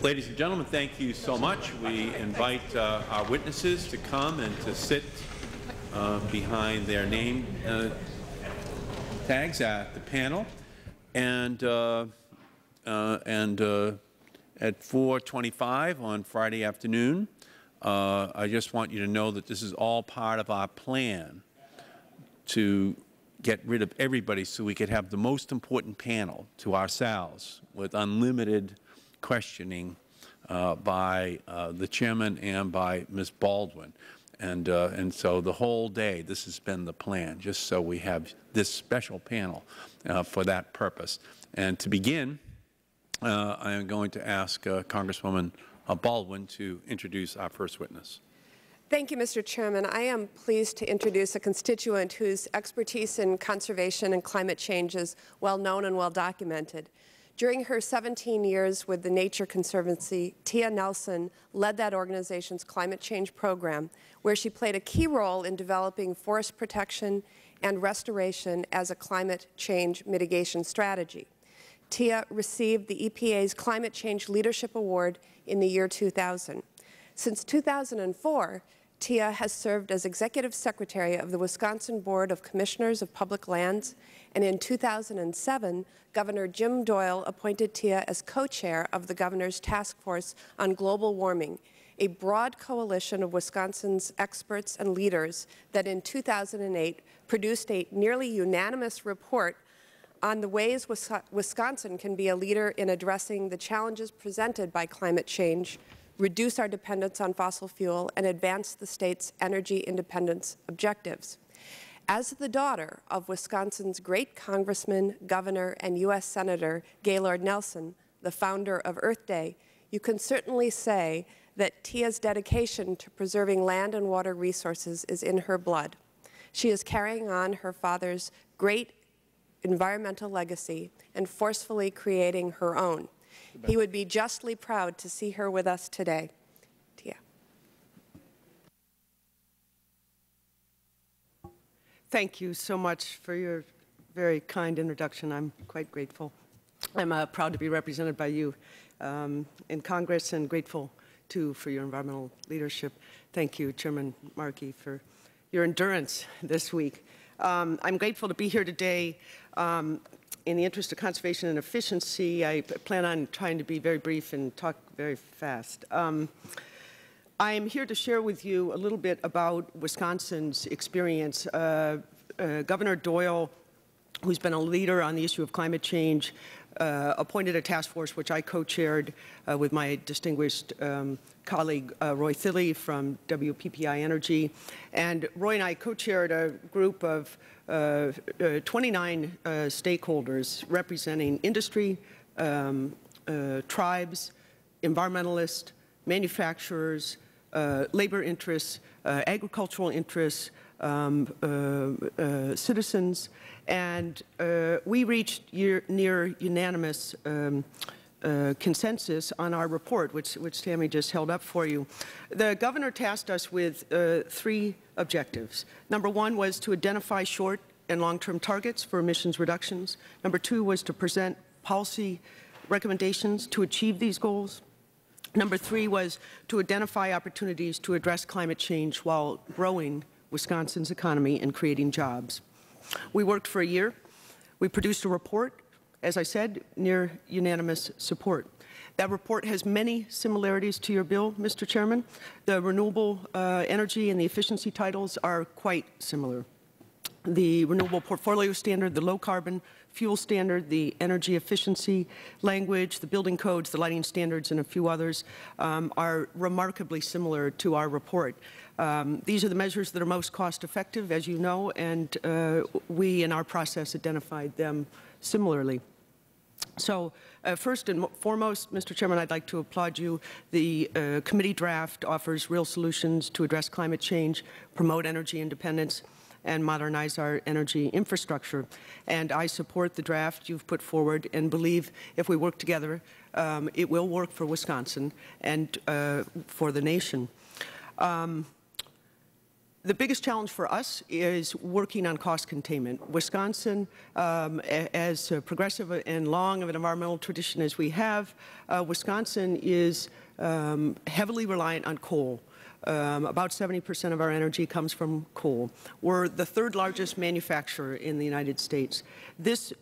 Ladies and gentlemen, thank you so much. We invite our witnesses to come and to sit behind their name tags at the panel. And at 4:25 on Friday afternoon, I just want you to know that this is all part of our plan to get rid of everybody so we could have the most important panel to ourselves with unlimited questioning by the chairman and by Ms. Baldwin. And so the whole day, this has been the plan, just so we have this special panel for that purpose. And to begin, I am going to ask Congresswoman Baldwin to introduce our first witness. Thank you, Mr. Chairman. I am pleased to introduce a constituent whose expertise in conservation and climate change is well known and well documented. During her 17 years with the Nature Conservancy, Tia Nelson led that organization's climate change program, where she played a key role in developing forest protection and restoration as a climate change mitigation strategy. Tia received the EPA's Climate Change Leadership Award in the year 2000. Since 2004, Tia has served as Executive Secretary of the Wisconsin Board of Commissioners of Public Lands, and in 2007, Governor Jim Doyle appointed Tia as co-chair of the Governor's Task Force on Global Warming, a broad coalition of Wisconsin's experts and leaders that in 2008 produced a nearly unanimous report on the ways Wisconsin can be a leader in addressing the challenges presented by climate change, reduce our dependence on fossil fuel, and advance the state's energy independence objectives. As the daughter of Wisconsin's great Congressman, Governor, and U.S. Senator Gaylord Nelson, the founder of Earth Day, you can certainly say that Tia's dedication to preserving land and water resources is in her blood. She is carrying on her father's great environmental legacy and forcefully creating her own. He would be justly proud to see her with us today. Tia. Thank you so much for your very kind introduction. I'm quite grateful. I'm proud to be represented by you in Congress, and grateful, too, for your environmental leadership. Thank you, Chairman Markey, for your endurance this week. I'm grateful to be here today. In the interest of conservation and efficiency, I plan on trying to be very brief and talk very fast. I am here to share with you a little bit about Wisconsin's experience. Governor Doyle, who's been a leader on the issue of climate change, appointed a task force, which I co-chaired with my distinguished colleague Roy Thilly from WPPI Energy. And Roy and I co-chaired a group of 29 stakeholders representing industry, tribes, environmentalists, manufacturers, labor interests, agricultural interests, citizens, and we reached near unanimous consensus on our report, which Tammy just held up for you. The governor tasked us with three objectives. Number one was to identify short and long-term targets for emissions reductions. Number two was to present policy recommendations to achieve these goals. Number three was to identify opportunities to address climate change while growing Wisconsin's economy and creating jobs. We worked for a year. We produced a report, as I said, near unanimous support. That report has many similarities to your bill, Mr. Chairman. The renewable energy and the efficiency titles are quite similar. The renewable portfolio standard, the low carbon fuel standard, the energy efficiency language, the building codes, the lighting standards, and a few others are remarkably similar to our report. These are the measures that are most cost effective, as you know, and we in our process identified them similarly. So first and foremost, Mr. Chairman, I'd like to applaud you. The committee draft offers real solutions to address climate change, promote energy independence, and modernize our energy infrastructure. And I support the draft you've put forward and believe if we work together, it will work for Wisconsin and for the nation. The biggest challenge for us is working on cost containment. Wisconsin, as progressive and long of an environmental tradition as we have, Wisconsin is heavily reliant on coal. About 70% of our energy comes from coal. We're the third largest manufacturer in the United States. This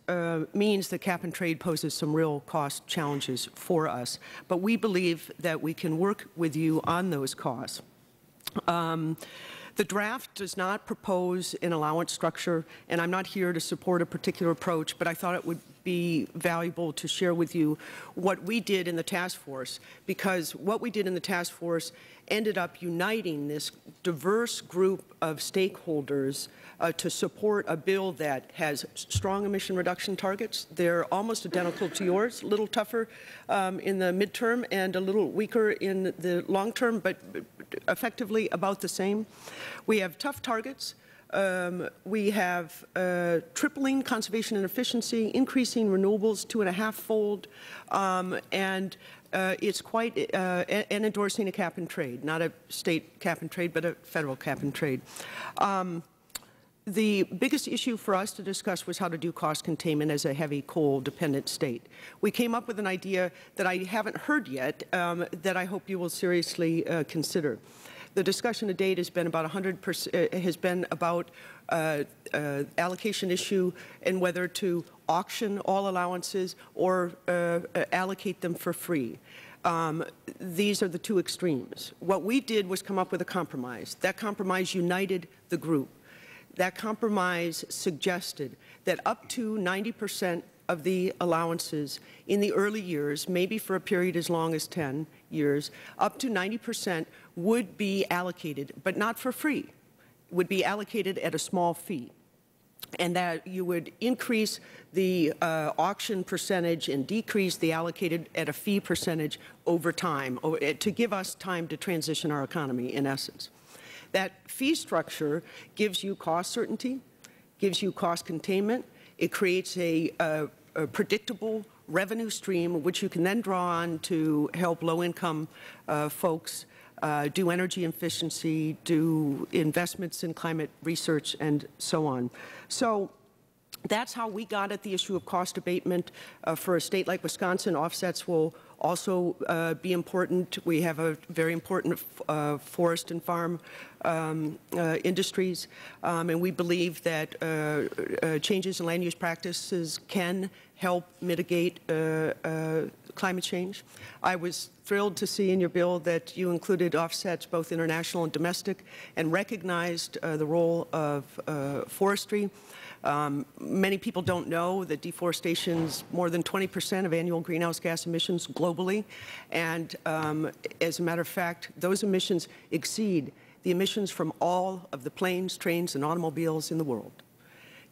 means that cap and trade poses some real cost challenges for us, but we believe that we can work with you on those costs. The draft does not propose an allowance structure, and I'm not here to support a particular approach, but I thought it would be valuable to share with you what we did in the task force, because what we did in the task force ended up uniting this diverse group of stakeholders to support a bill that has strong emission reduction targets. They're almost identical to yours, a little tougher in the midterm and a little weaker in the long term, but effectively about the same. We have tough targets. We have tripling conservation and efficiency, increasing renewables 2.5-fold, it's quite and endorsing a cap and trade, not a state cap and trade, but a federal cap and trade. The biggest issue for us to discuss was how to do cost containment as a heavy coal-dependent state. We came up with an idea that I haven't heard yet that I hope you will seriously consider. The discussion to date has been about 100%. Has been about allocation issue and whether to auction all allowances or allocate them for free. These are the two extremes. What we did was come up with a compromise. That compromise united the group. That compromise suggested that up to 90% of the allowances in the early years, maybe for a period as long as 10 years, up to 90% would be allocated, but not for free, would be allocated at a small fee. And that you would increase the auction percentage and decrease the allocated at a fee percentage over time, to give us time to transition our economy, in essence. That fee structure gives you cost certainty, gives you cost containment. It creates a predictable revenue stream, which you can then draw on to help low-income folks do energy efficiency, do investments in climate research, and so on. So that's how we got at the issue of cost abatement. For a state like Wisconsin, offsets will also be important. We have a very important forest and farm industries, and we believe that changes in land use practices can help mitigate climate change. I was thrilled to see in your bill that you included offsets, both international and domestic, and recognized the role of forestry. Many people don't know that deforestation is more than 20% of annual greenhouse gas emissions globally, and as a matter of fact, those emissions exceed the emissions from all of the planes, trains, and automobiles in the world.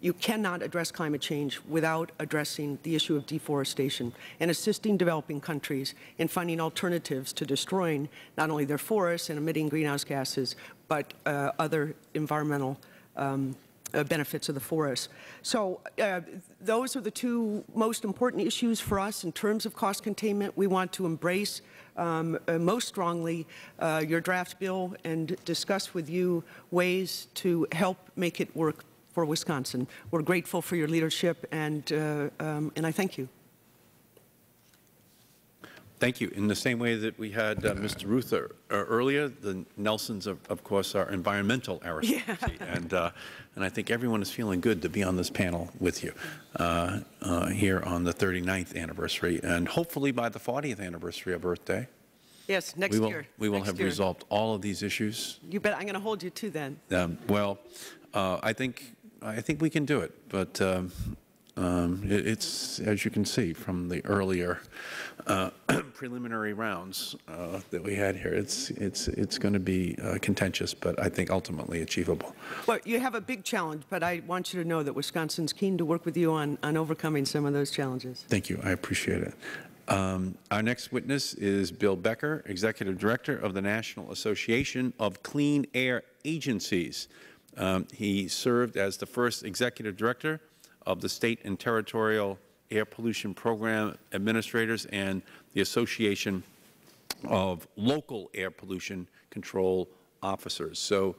You cannot address climate change without addressing the issue of deforestation and assisting developing countries in finding alternatives to destroying not only their forests and emitting greenhouse gases, but other environmental benefits of the forest. So those are the two most important issues for us in terms of cost containment. We want to embrace most strongly your draft bill and discuss with you ways to help make it work for Wisconsin. We're grateful for your leadership, and I thank you. Thank you. In the same way that we had Mr. Ruther earlier, the Nelsons, of course, are environmental aristocracy, yeah. And I think everyone is feeling good to be on this panel with you here on the 39th anniversary, and hopefully by the 40th anniversary of Earth Day. Yes, next year. We will have resolved all of these issues. You bet. I'm going to hold you to then. Well, I think we can do it, but. It's, as you can see from the earlier preliminary rounds that we had here, it's going to be contentious, but I think ultimately achievable. Well, you have a big challenge, but I want you to know that Wisconsin's keen to work with you on overcoming some of those challenges. Thank you. I appreciate it. Our next witness is Bill Becker, Executive Director of the National Association of Clean Air Agencies. He served as the first Executive Director of the State and Territorial Air Pollution Program Administrators and the Association of Local Air Pollution Control Officers. So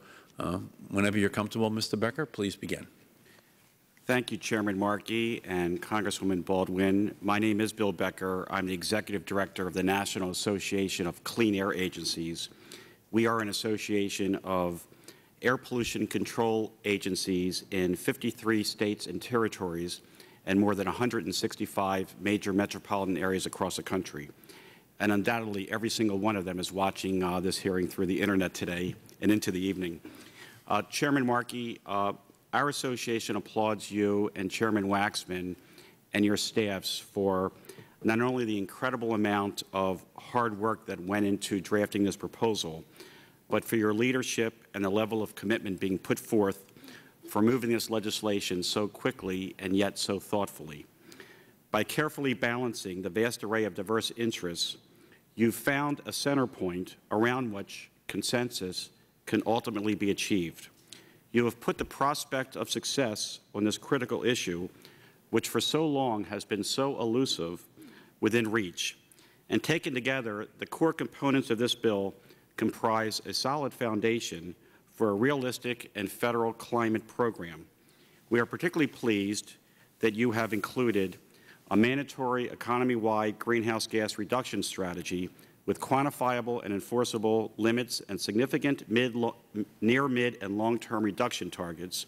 Whenever you're comfortable, Mr. Becker, please begin. Thank you, Chairman Markey and Congresswoman Baldwin. My name is Bill Becker. I'm the Executive Director of the National Association of Clean Air Agencies. We are an association of air pollution control agencies in 53 states and territories and more than 165 major metropolitan areas across the country. And undoubtedly, every single one of them is watching this hearing through the Internet today and into the evening. Chairman Markey, our association applauds you and Chairman Waxman and your staffs for not only the incredible amount of hard work that went into drafting this proposal, but for your leadership and the level of commitment being put forth for moving this legislation so quickly and yet so thoughtfully. By carefully balancing the vast array of diverse interests, you've found a center point around which consensus can ultimately be achieved. You have put the prospect of success on this critical issue, which for so long has been so elusive, within reach. And taken together, the core components of this bill comprise a solid foundation for a realistic and federal climate program. We are particularly pleased that you have included a mandatory economy-wide greenhouse gas reduction strategy with quantifiable and enforceable limits and significant near, mid, and long-term reduction targets,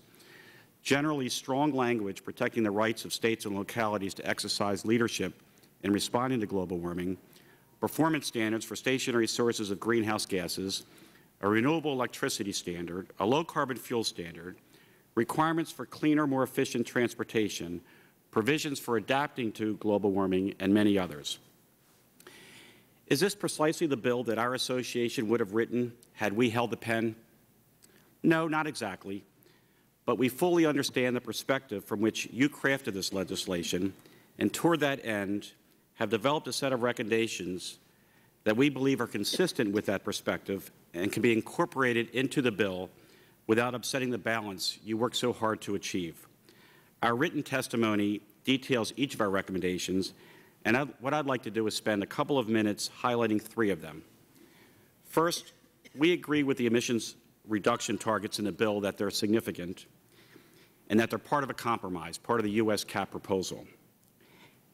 generally strong language protecting the rights of states and localities to exercise leadership in responding to global warming, performance standards for stationary sources of greenhouse gases, a renewable electricity standard, a low-carbon fuel standard, requirements for cleaner, more efficient transportation, provisions for adapting to global warming, and many others. Is this precisely the bill that our association would have written had we held the pen? No, not exactly. But we fully understand the perspective from which you crafted this legislation, and toward that end have developed a set of recommendations that we believe are consistent with that perspective and can be incorporated into the bill without upsetting the balance you worked so hard to achieve. Our written testimony details each of our recommendations, and what I'd like to do is spend a couple of minutes highlighting three of them. First, we agree with the emissions reduction targets in the bill that they're significant and that they're part of a compromise, part of the U.S. CAP proposal.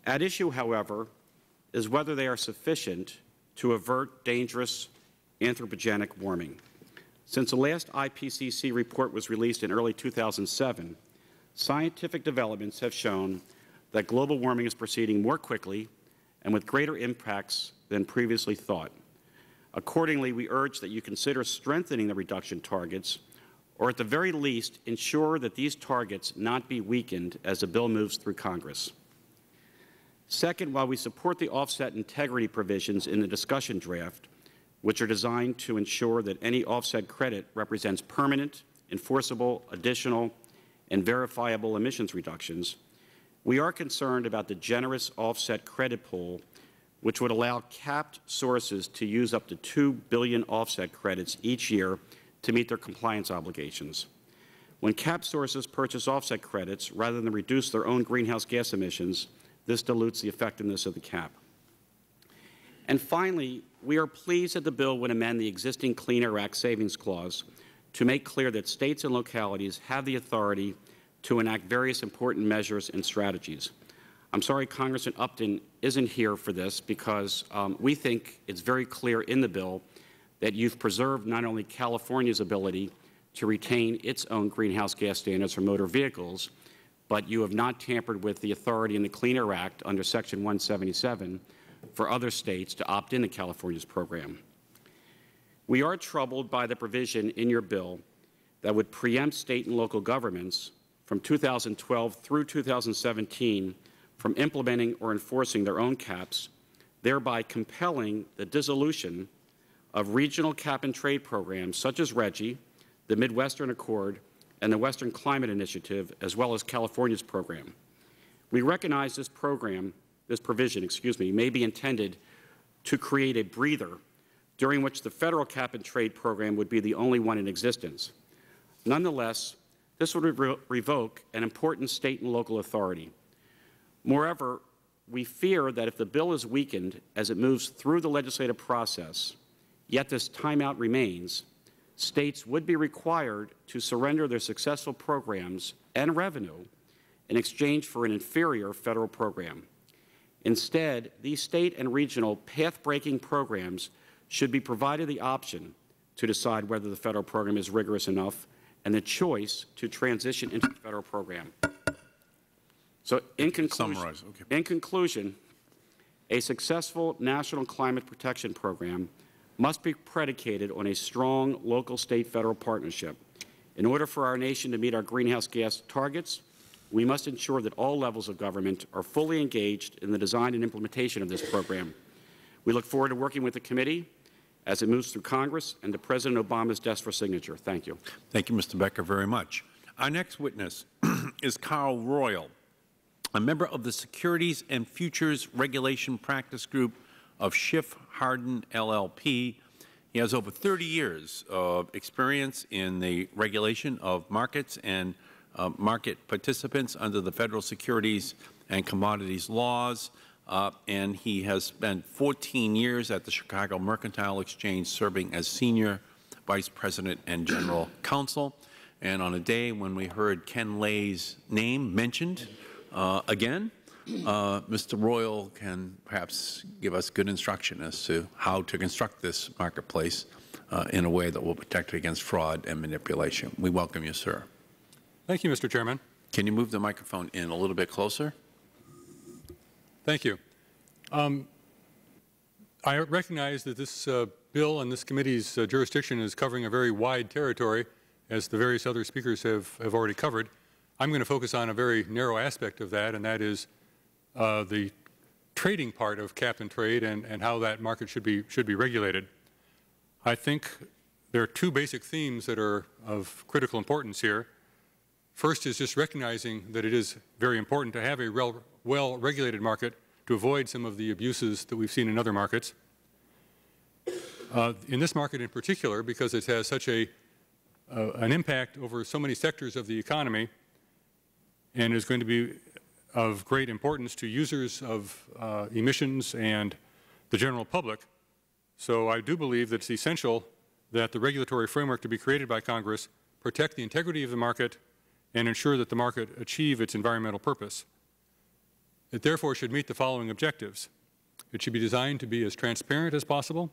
At issue, however, is whether they are sufficient to avert dangerous anthropogenic warming. Since the last IPCC report was released in early 2007, scientific developments have shown that global warming is proceeding more quickly and with greater impacts than previously thought. Accordingly, we urge that you consider strengthening the reduction targets, or at the very least, ensure that these targets not be weakened as the bill moves through Congress. Second, while we support the offset integrity provisions in the discussion draft, which are designed to ensure that any offset credit represents permanent, enforceable, additional, and verifiable emissions reductions, we are concerned about the generous offset credit pool, which would allow capped sources to use up to 2 billion offset credits each year to meet their compliance obligations. When capped sources purchase offset credits rather than reduce their own greenhouse gas emissions, this dilutes the effectiveness of the cap. And finally, we are pleased that the bill would amend the existing Clean Air Act Savings Clause to make clear that states and localities have the authority to enact various important measures and strategies. I'm sorry Congressman Upton isn't here for this, because we think it's very clear in the bill that you've preserved not only California's ability to retain its own greenhouse gas standards for motor vehicles, but you have not tampered with the authority in the Clean Air Act under Section 177 for other states to opt into California's program. We are troubled by the provision in your bill that would preempt state and local governments from 2012 through 2017 from implementing or enforcing their own caps, thereby compelling the dissolution of regional cap-and-trade programs such as RGGI, the Midwestern Accord, and the Western Climate Initiative, as well as California's program. We recognize this program, this provision, excuse me, may be intended to create a breather during which the federal cap-and-trade program would be the only one in existence. Nonetheless, this would revoke an important state and local authority. Moreover, we fear that if the bill is weakened as it moves through the legislative process, yet this timeout remains, states would be required to surrender their successful programs and revenue in exchange for an inferior federal program. Instead, these state and regional path-breaking programs should be provided the option to decide whether the federal program is rigorous enough and the choice to transition into the federal program. So in conclusion, a successful national climate protection program must be predicated on a strong local, state, federal partnership. In order for our nation to meet our greenhouse gas targets, we must ensure that all levels of government are fully engaged in the design and implementation of this program. We look forward to working with the committee as it moves through Congress and to President Obama's desk for signature. Thank you. Thank you, Mr. Becker, very much. Our next witness is Kyle Royal, a member of the Securities and Futures Regulation Practice Group of Schiff Harden LLP. He has over 30 years of experience in the regulation of markets and market participants under the Federal Securities and Commodities laws, and he has spent 14 years at the Chicago Mercantile Exchange serving as Senior Vice President and General Counsel. And on a day when we heard Ken Lay's name mentioned again, Mr. Royal can perhaps give us good instruction as to how to construct this marketplace in a way that will protect against fraud and manipulation. We welcome you, sir. Thank you, Mr. Chairman. Can you move the microphone in a little bit closer? Thank you. I recognize that this bill and this committee's jurisdiction is covering a very wide territory, as the various other speakers have already covered. I'm going to focus on a very narrow aspect of that, and that is the trading part of cap and trade and how that market should be regulated. I think there are two basic themes that are of critical importance here. First is just recognizing that it is very important to have a well-regulated market to avoid some of the abuses that we've seen in other markets. In this market in particular, because it has such an impact over so many sectors of the economy and is going to be of great importance to users of emissions and the general public. So I do believe that it is essential that the regulatory framework to be created by Congress protect the integrity of the market and ensure that the market achieve its environmental purpose. It therefore should meet the following objectives. It should be designed to be as transparent as possible.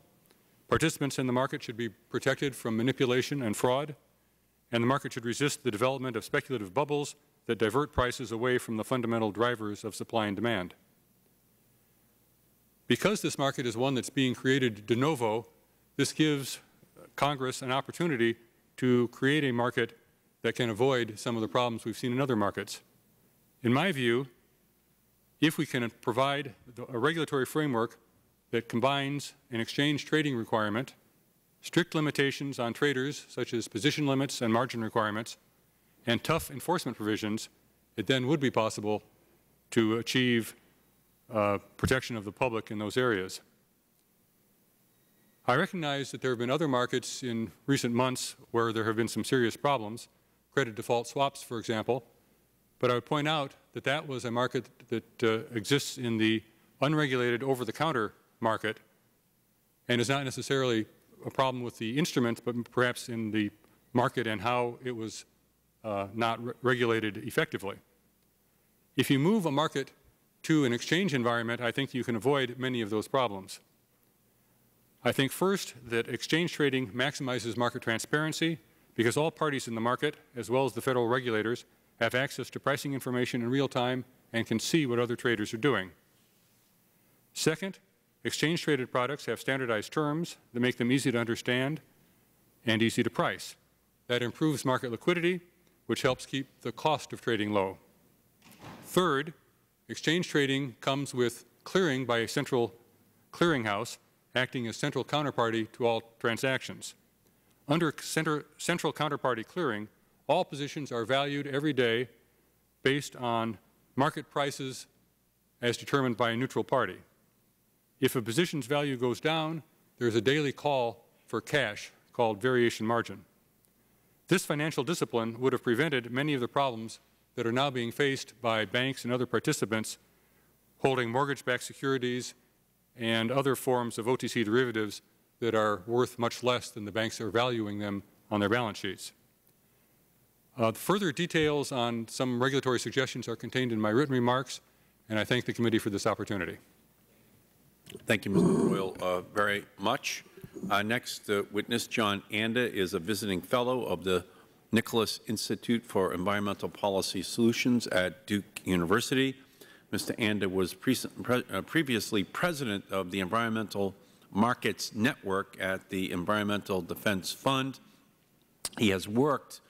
Participants in the market should be protected from manipulation and fraud, and the market should resist the development of speculative bubbles that divert prices away from the fundamental drivers of supply and demand. Because this market is one that is being created de novo, this gives Congress an opportunity to create a market that can avoid some of the problems we have seen in other markets. In my view, if we can provide a regulatory framework that combines an exchange trading requirement, strict limitations on traders such as position limits and margin requirements, and tough enforcement provisions, it then would be possible to achieve protection of the public in those areas. I recognize that there have been other markets in recent months where there have been some serious problems, credit default swaps, for example, but I would point out that that was a market that exists in the unregulated over-the-counter market and is not necessarily a problem with the instruments, but perhaps in the market and how it was not regulated effectively. If you move a market to an exchange environment, I think you can avoid many of those problems. I think first that exchange trading maximizes market transparency because all parties in the market, as well as the Federal regulators, have access to pricing information in real time and can see what other traders are doing. Second, exchange-traded products have standardized terms that make them easy to understand and easy to price. That improves market liquidity, which helps keep the cost of trading low. Third, exchange trading comes with clearing by a central clearinghouse acting as central counterparty to all transactions. Under central counterparty clearing, all positions are valued every day based on market prices as determined by a neutral party. If a position's value goes down, there is a daily call for cash called variation margin. This financial discipline would have prevented many of the problems that are now being faced by banks and other participants holding mortgage-backed securities and other forms of OTC derivatives that are worth much less than the banks are valuing them on their balance sheets. Further details on some regulatory suggestions are contained in my written remarks, and I thank the committee for this opportunity. Thank you, Mr. Royal, very much. Our next witness, John Anda, is a visiting fellow of the Nicholas Institute for Environmental Policy Solutions at Duke University. Mr. Anda was previously president of the Environmental Markets Network at the Environmental Defense Fund. He has worked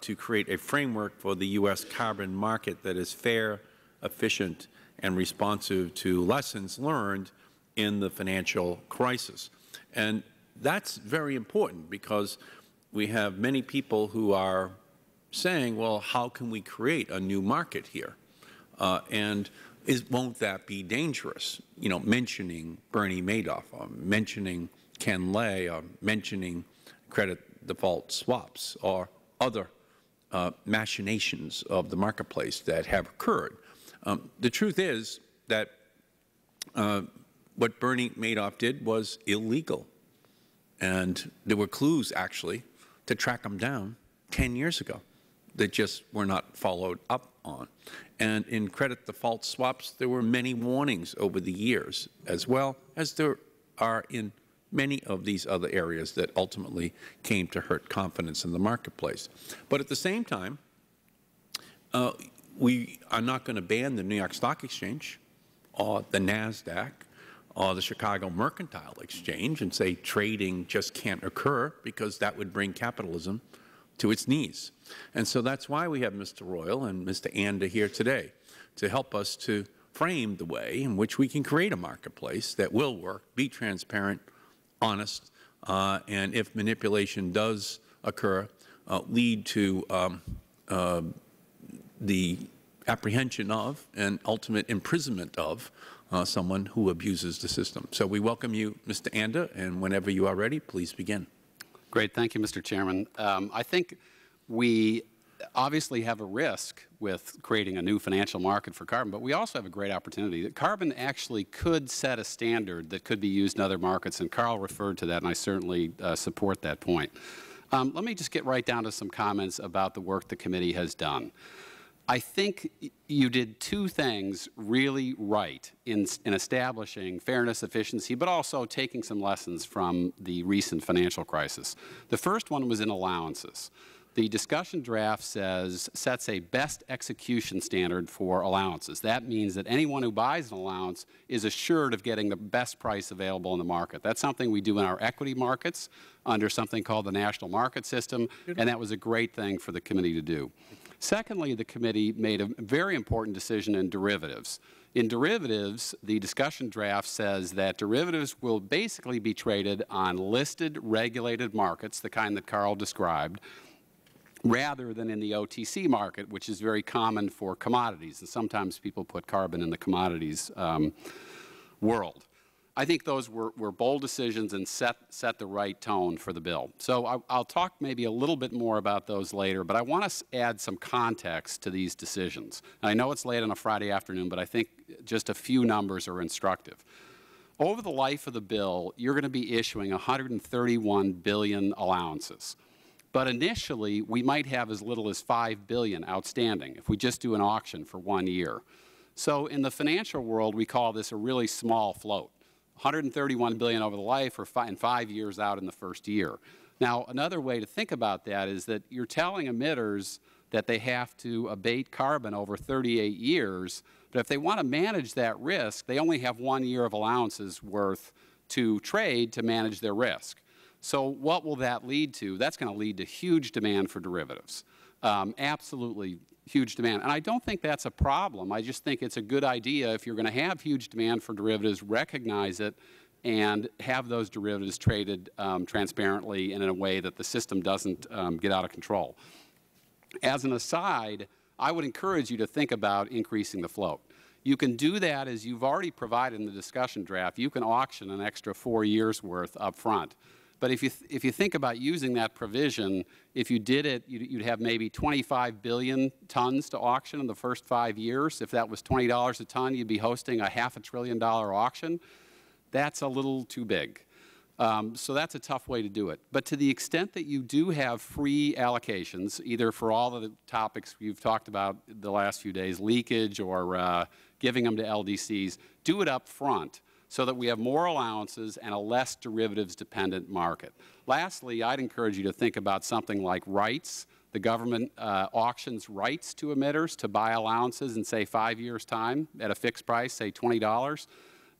to create a framework for the U.S. carbon market that is fair, efficient, and responsive to lessons learned in the financial crisis. And that's very important, because we have many people who are saying, well, how can we create a new market here? And won't that be dangerous? You know, mentioning Bernie Madoff, or mentioning Ken Lay, or mentioning credit default swaps, or other machinations of the marketplace that have occurred. The truth is that what Bernie Madoff did was illegal, and there were clues, actually, to track him down 10 years ago that just were not followed up on. And in credit default swaps, there were many warnings over the years, as well as there are in many of these other areas that ultimately came to hurt confidence in the marketplace. But at the same time, we are not going to ban the New York Stock Exchange or the NASDAQ or the Chicago Mercantile Exchange and say trading just can't occur, because that would bring capitalism to its knees. And so that's why we have Mr. Royal and Mr. Anda here today, to help us to frame the way in which we can create a marketplace that will work, be transparent, honest, and if manipulation does occur, lead to the apprehension of and ultimate imprisonment of someone who abuses the system. So we welcome you, Mr. Anda, and whenever you are ready, please begin. Great. Thank you, Mr. Chairman. I think we obviously have a risk with creating a new financial market for carbon, but we also have a great opportunity. That carbon actually could set a standard that could be used in other markets, and Carl referred to that, and I certainly support that point. Let me just get right down to some comments about the work the committee has done. I think you did two things really right in establishing fairness, efficiency, but also taking some lessons from the recent financial crisis. The first one was in allowances. The discussion draft sets a best execution standard for allowances. That means that anyone who buys an allowance is assured of getting the best price available in the market. That's something we do in our equity markets under something called the national market system, and that was a great thing for the committee to do. Secondly, the committee made a very important decision in derivatives. In derivatives, the discussion draft says that derivatives will basically be traded on listed, regulated markets, the kind that Carl described, rather than in the OTC market, which is very common for commodities, and sometimes people put carbon in the commodities world. I think those were bold decisions and set the right tone for the bill. So I'll talk maybe a little bit more about those later, but I want to add some context to these decisions. And I know it's late on a Friday afternoon, but I think just a few numbers are instructive. Over the life of the bill, you're going to be issuing 131 billion allowances. But initially, we might have as little as 5 billion outstanding if we just do an auction for 1 year. So in the financial world, we call this a really small float, 131 billion over the life, or and 5 years out in the first year. Now, another way to think about that is that you're telling emitters that they have to abate carbon over 38 years, but if they want to manage that risk, they only have 1 year of allowances worth to trade to manage their risk. So what will that lead to? That's going to lead to huge demand for derivatives, absolutely huge demand. And I don't think that's a problem. I just think it's a good idea, if you're going to have huge demand for derivatives, recognize it and have those derivatives traded transparently and in a way that the system doesn't get out of control. As an aside, I would encourage you to think about increasing the float. You can do that, as you've already provided in the discussion draft. You can auction an extra 4 years' worth up front. But if you think about using that provision, if you did it, you'd have maybe 25 billion tons to auction in the first 5 years. If that was $20 a ton, you'd be hosting a half a trillion-dollar auction. That's a little too big. So that's a tough way to do it. But to the extent that you do have free allocations, either for all of the topics you've talked about the last few days, leakage or giving them to LDCs, do it up front so that we have more allowances and a less derivatives-dependent market. Lastly, I'd encourage you to think about something like rights. The government auctions rights to emitters to buy allowances in, say, 5 years' time at a fixed price, say $20.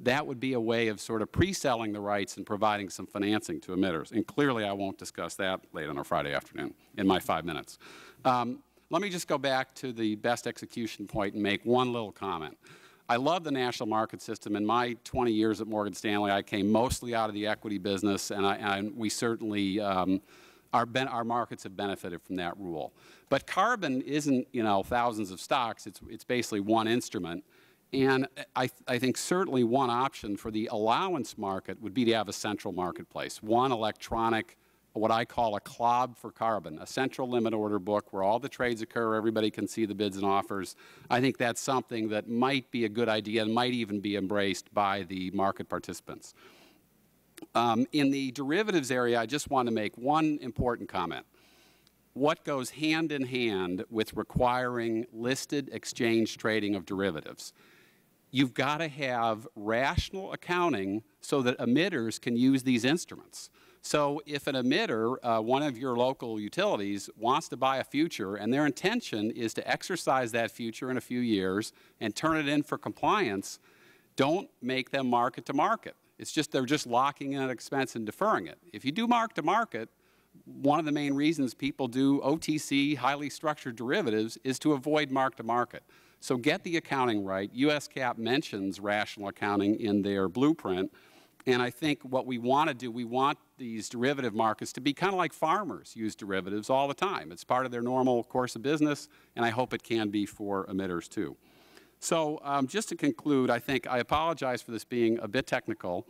That would be a way of sort of pre-selling the rights and providing some financing to emitters. And clearly I won't discuss that late on a Friday afternoon in my 5 minutes. Let me just go back to the best execution point and make one little comment. I love the national market system. In my 20 years at Morgan Stanley, I came mostly out of the equity business, and we certainly our markets have benefited from that rule. But carbon isn't, you know, thousands of stocks. It's basically one instrument. And I think certainly one option for the allowance market would be to have a central marketplace, one electronic, what I call a CLOB for carbon, a central limit order book where all the trades occur, everybody can see the bids and offers. I think that's something that might be a good idea and might even be embraced by the market participants. In the derivatives area, I just want to make one important comment. What goes hand in hand with requiring listed exchange trading of derivatives? You've got to have rational accounting so that emitters can use these instruments. So if an emitter, one of your local utilities, wants to buy a future and their intention is to exercise that future in a few years and turn it in for compliance, don't make them market to market. It's just they're just locking in an expense and deferring it. If you do mark to market, one of the main reasons people do OTC, highly structured derivatives, is to avoid mark to market. So get the accounting right. U.S. CAP mentions rational accounting in their blueprint. And I think what we want to do, we want these derivative markets to be kind of like farmers use derivatives all the time. It's part of their normal course of business, and I hope it can be for emitters too. So just to conclude, I think I apologize for this being a bit technical,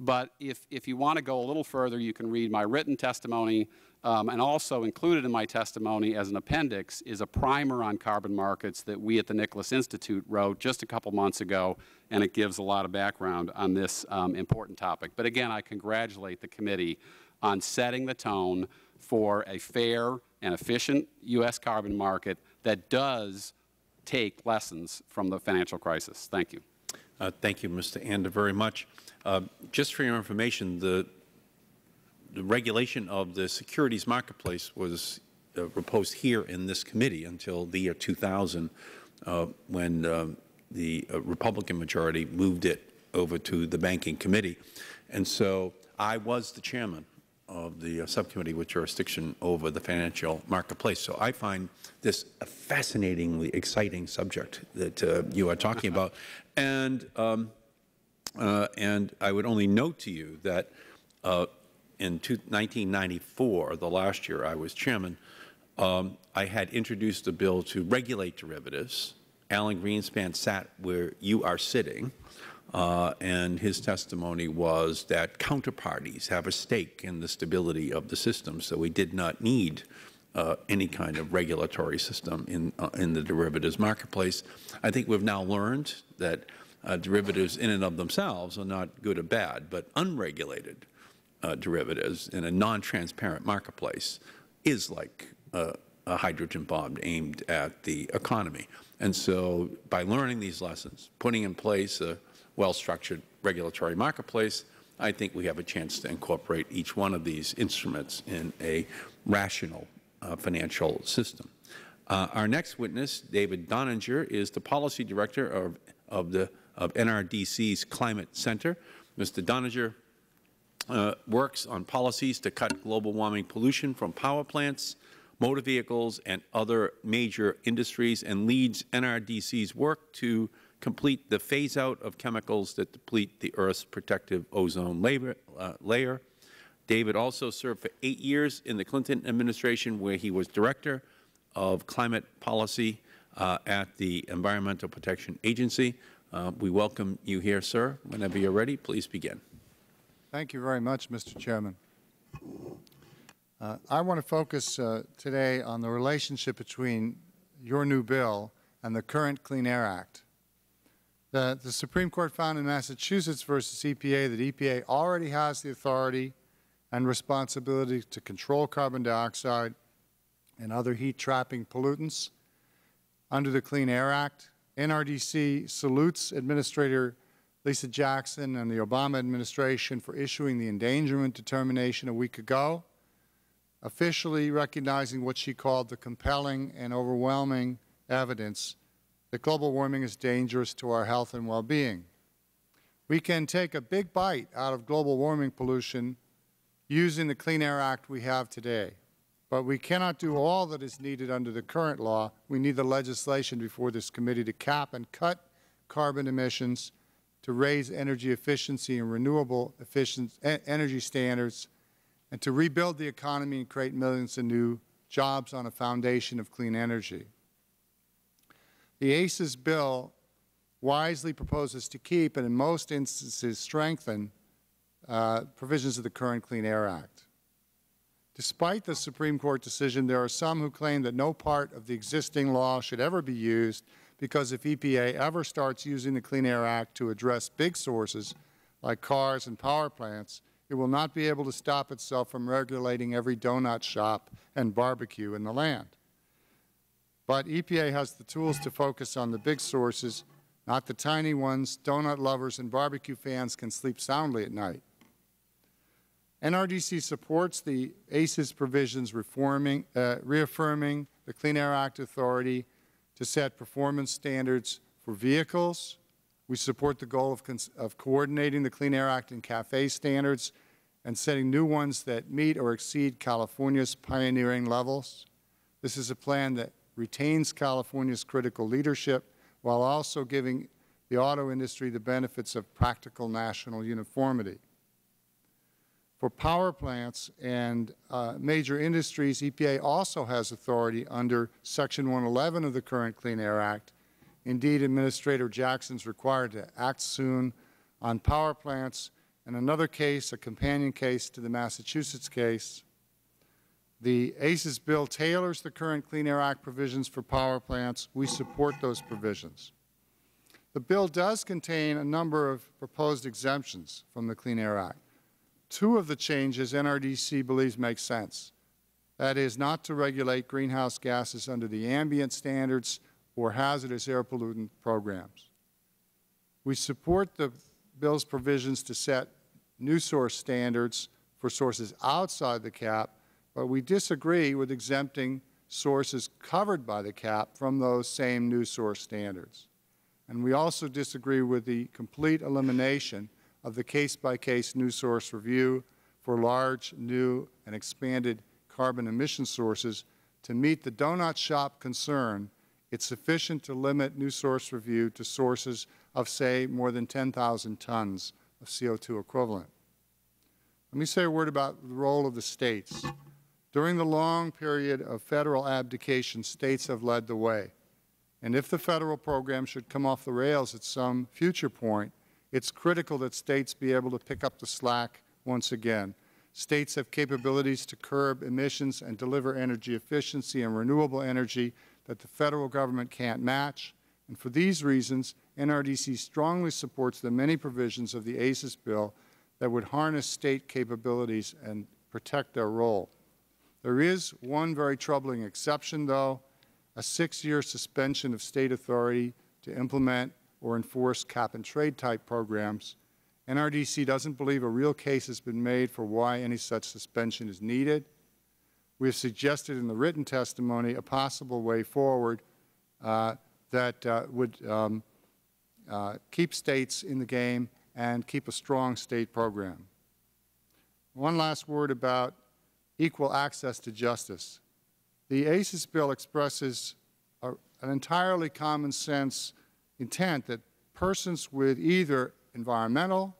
but if you want to go a little further, you can read my written testimony. And also included in my testimony as an appendix is a primer on carbon markets that we at the Nicholas Institute wrote just a couple months ago, and it gives a lot of background on this important topic. But again, I congratulate the committee on setting the tone for a fair and efficient U.S. carbon market that does take lessons from the financial crisis. Thank you. Thank you, Mr. Anda, very much. Just for your information, the regulation of the securities marketplace was proposed here in this committee until the year 2000 when the Republican majority moved it over to the Banking Committee. And so I was the chairman of the subcommittee with jurisdiction over the financial marketplace. So I find this a fascinatingly exciting subject that you are talking about. And I would only note to you that in 1994, the last year I was chairman, I had introduced a bill to regulate derivatives. Alan Greenspan sat where you are sitting, and his testimony was that counterparties have a stake in the stability of the system, so we did not need any kind of regulatory system in the derivatives marketplace. I think we have now learned that derivatives in and of themselves are not good or bad, but unregulated derivatives in a non-transparent marketplace is like a hydrogen bomb aimed at the economy. And so by learning these lessons, putting in place a well-structured regulatory marketplace, I think we have a chance to incorporate each one of these instruments in a rational financial system. Our next witness, David Doniger, is the policy director of NRDC's Climate Center. Mr. Doniger works on policies to cut global warming pollution from power plants, motor vehicles, and other major industries, and leads NRDC's work to complete the phase-out of chemicals that deplete the Earth's protective ozone layer. David also served for 8 years in the Clinton administration, where he was Director of Climate Policy at the Environmental Protection Agency. We welcome you here, sir. Whenever you are ready, please begin. Thank you very much, Mr. Chairman. I want to focus today on the relationship between your new bill and the current Clean Air Act. that the Supreme Court found in Massachusetts versus EPA that EPA already has the authority and responsibility to control carbon dioxide and other heat-trapping pollutants under the Clean Air Act. NRDC salutes Administrator Lisa Jackson and the Obama administration for issuing the endangerment determination a week ago, officially recognizing what she called the compelling and overwhelming evidence that global warming is dangerous to our health and well-being. We can take a big bite out of global warming pollution using the Clean Air Act we have today, but we cannot do all that is needed under the current law. We need the legislation before this committee to cap and cut carbon emissions, to raise energy efficiency and renewable energy standards, and to rebuild the economy and create millions of new jobs on a foundation of clean energy. The ACES bill wisely proposes to keep and in most instances strengthen provisions of the current Clean Air Act. Despite the Supreme Court decision, there are some who claim that no part of the existing law should ever be used, because if EPA ever starts using the Clean Air Act to address big sources like cars and power plants, it will not be able to stop itself from regulating every donut shop and barbecue in the land. But EPA has the tools to focus on the big sources, not the tiny ones. Donut lovers and barbecue fans can sleep soundly at night. NRDC supports the ACES provisions reaffirming the Clean Air Act authority to set performance standards for vehicles. We support the goal of coordinating the Clean Air Act and CAFE standards and setting new ones that meet or exceed California's pioneering levels. This is a plan that retains California's critical leadership while also giving the auto industry the benefits of practical national uniformity. For power plants and major industries, EPA also has authority under Section 111 of the current Clean Air Act. Indeed, Administrator Jackson is required to act soon on power plants. In another case, a companion case to the Massachusetts case, the ACES bill tailors the current Clean Air Act provisions for power plants. We support those provisions. The bill does contain a number of proposed exemptions from the Clean Air Act. Two of the changes NRDC believes make sense. That is, not to regulate greenhouse gases under the ambient standards or hazardous air pollutant programs. We support the bill's provisions to set new source standards for sources outside the cap, but we disagree with exempting sources covered by the cap from those same new source standards. And we also disagree with the complete elimination of the case-by-case new source review for large, new, and expanded carbon emission sources. To meet the donut shop concern, it's sufficient to limit new source review to sources of, say, more than 10,000 tons of CO2 equivalent. Let me say a word about the role of the states. During the long period of federal abdication, states have led the way. And if the federal program should come off the rails at some future point, it's critical that states be able to pick up the slack once again. States have capabilities to curb emissions and deliver energy efficiency and renewable energy that the federal government can't match. And for these reasons, NRDC strongly supports the many provisions of the ACES bill that would harness state capabilities and protect their role. There is one very troubling exception, though: a 6-year suspension of state authority to implement or enforce cap-and-trade type programs. NRDC doesn't believe a real case has been made for why any such suspension is needed. We have suggested in the written testimony a possible way forward that would keep states in the game and keep a strong state program. One last word about equal access to justice. The ACES bill expresses an entirely common sense intent that persons with either environmental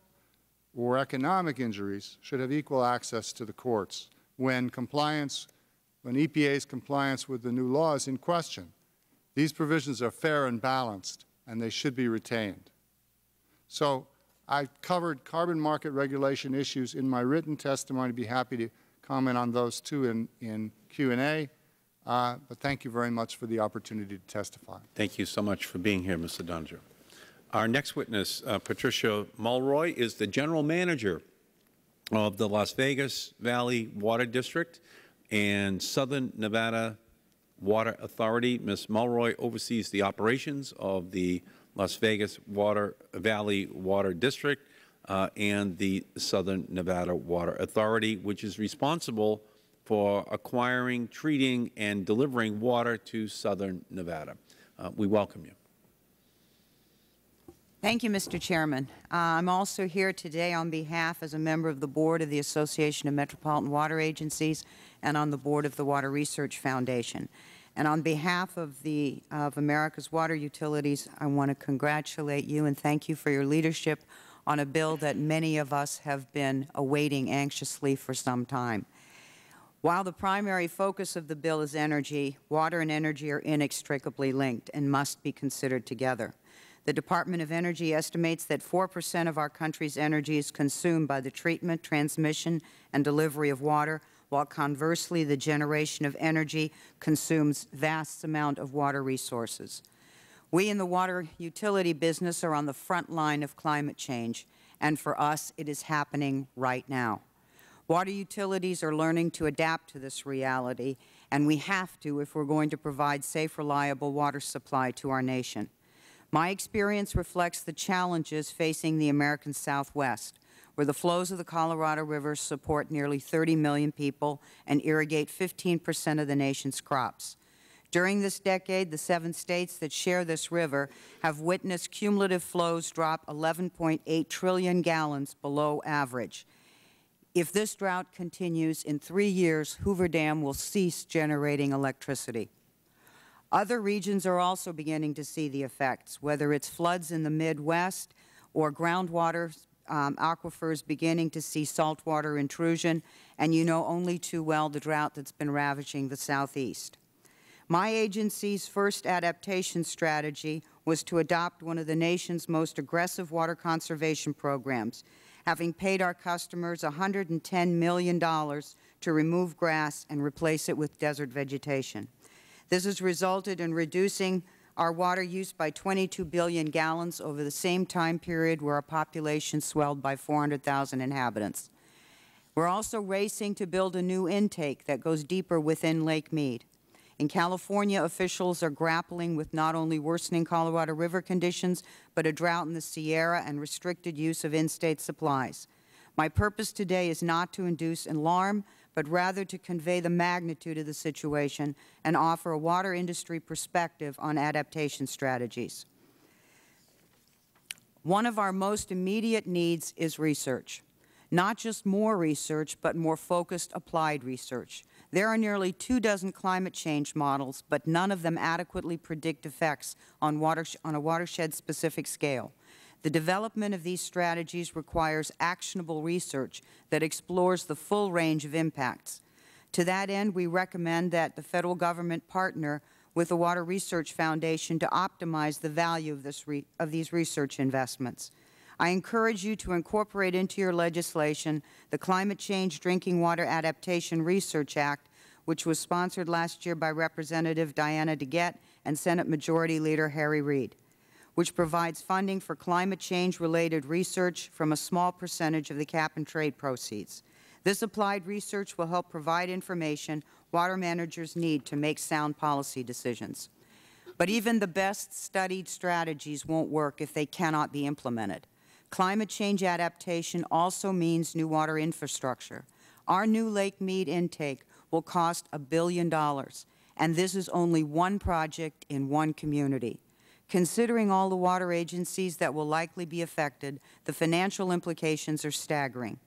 or economic injuries should have equal access to the courts when EPA's compliance with the new law is in question. These provisions are fair and balanced, and they should be retained. So I covered carbon market regulation issues in my written testimony. I'd be happy to comment on those too in Q&A, but thank you very much for the opportunity to testify. Thank you so much for being here, Mr. Doniger. Our next witness, Patricia Mulroy, is the General Manager of the Las Vegas Valley Water District and Southern Nevada Water Authority. Ms. Mulroy oversees the operations of the Las Vegas Valley Water District and the Southern Nevada Water Authority, which is responsible for acquiring, treating, and delivering water to Southern Nevada. We welcome you. Thank you, Mr. Chairman. I'm also here today on behalf as a member of the Board of the Association of Metropolitan Water Agencies and on the Board of the Water Research Foundation. And on behalf of America's water utilities, I want to congratulate you and thank you for your leadership on a bill that many of us have been awaiting anxiously for some time. While the primary focus of the bill is energy, water and energy are inextricably linked and must be considered together. The Department of Energy estimates that 4% of our country's energy is consumed by the treatment, transmission, and delivery of water, while conversely the generation of energy consumes vast amounts of water resources. We in the water utility business are on the front line of climate change, and for us it is happening right now. Water utilities are learning to adapt to this reality, and we have to if we're going to provide safe, reliable water supply to our nation. My experience reflects the challenges facing the American Southwest, where the flows of the Colorado River support nearly 30 million people and irrigate 15% of the nation's crops. During this decade, the 7 states that share this river have witnessed cumulative flows drop 11.8 trillion gallons below average. If this drought continues, in 3 years, Hoover Dam will cease generating electricity. Other regions are also beginning to see the effects, whether it's floods in the Midwest or groundwater aquifers beginning to see saltwater intrusion, and you know only too well the drought that's been ravaging the Southeast. My agency's first adaptation strategy was to adopt one of the nation's most aggressive water conservation programs, having paid our customers $110 million to remove grass and replace it with desert vegetation. This has resulted in reducing our water use by 22 billion gallons over the same time period where our population swelled by 400,000 inhabitants. We're also racing to build a new intake that goes deeper within Lake Mead. In California, officials are grappling with not only worsening Colorado River conditions, but a drought in the Sierra and restricted use of in-state supplies. My purpose today is not to induce alarm, but rather to convey the magnitude of the situation and offer a water industry perspective on adaptation strategies. One of our most immediate needs is research. Not just more research, but more focused applied research. There are nearly 2 dozen climate change models, but none of them adequately predict effects on a watershed-specific scale. The development of these strategies requires actionable research that explores the full range of impacts. To that end, we recommend that the federal government partner with the Water Research Foundation to optimize the value of these research investments. I encourage you to incorporate into your legislation the Climate Change Drinking Water Adaptation Research Act, which was sponsored last year by Representative Diana DeGette and Senate Majority Leader Harry Reid, which provides funding for climate change-related research from a small percentage of the cap-and-trade proceeds. This applied research will help provide information water managers need to make sound policy decisions. But even the best-studied strategies won't work if they cannot be implemented. Climate change adaptation also means new water infrastructure. Our new Lake Mead intake will cost $1 billion, and this is only one project in one community. Considering all the water agencies that will likely be affected, the financial implications are staggering.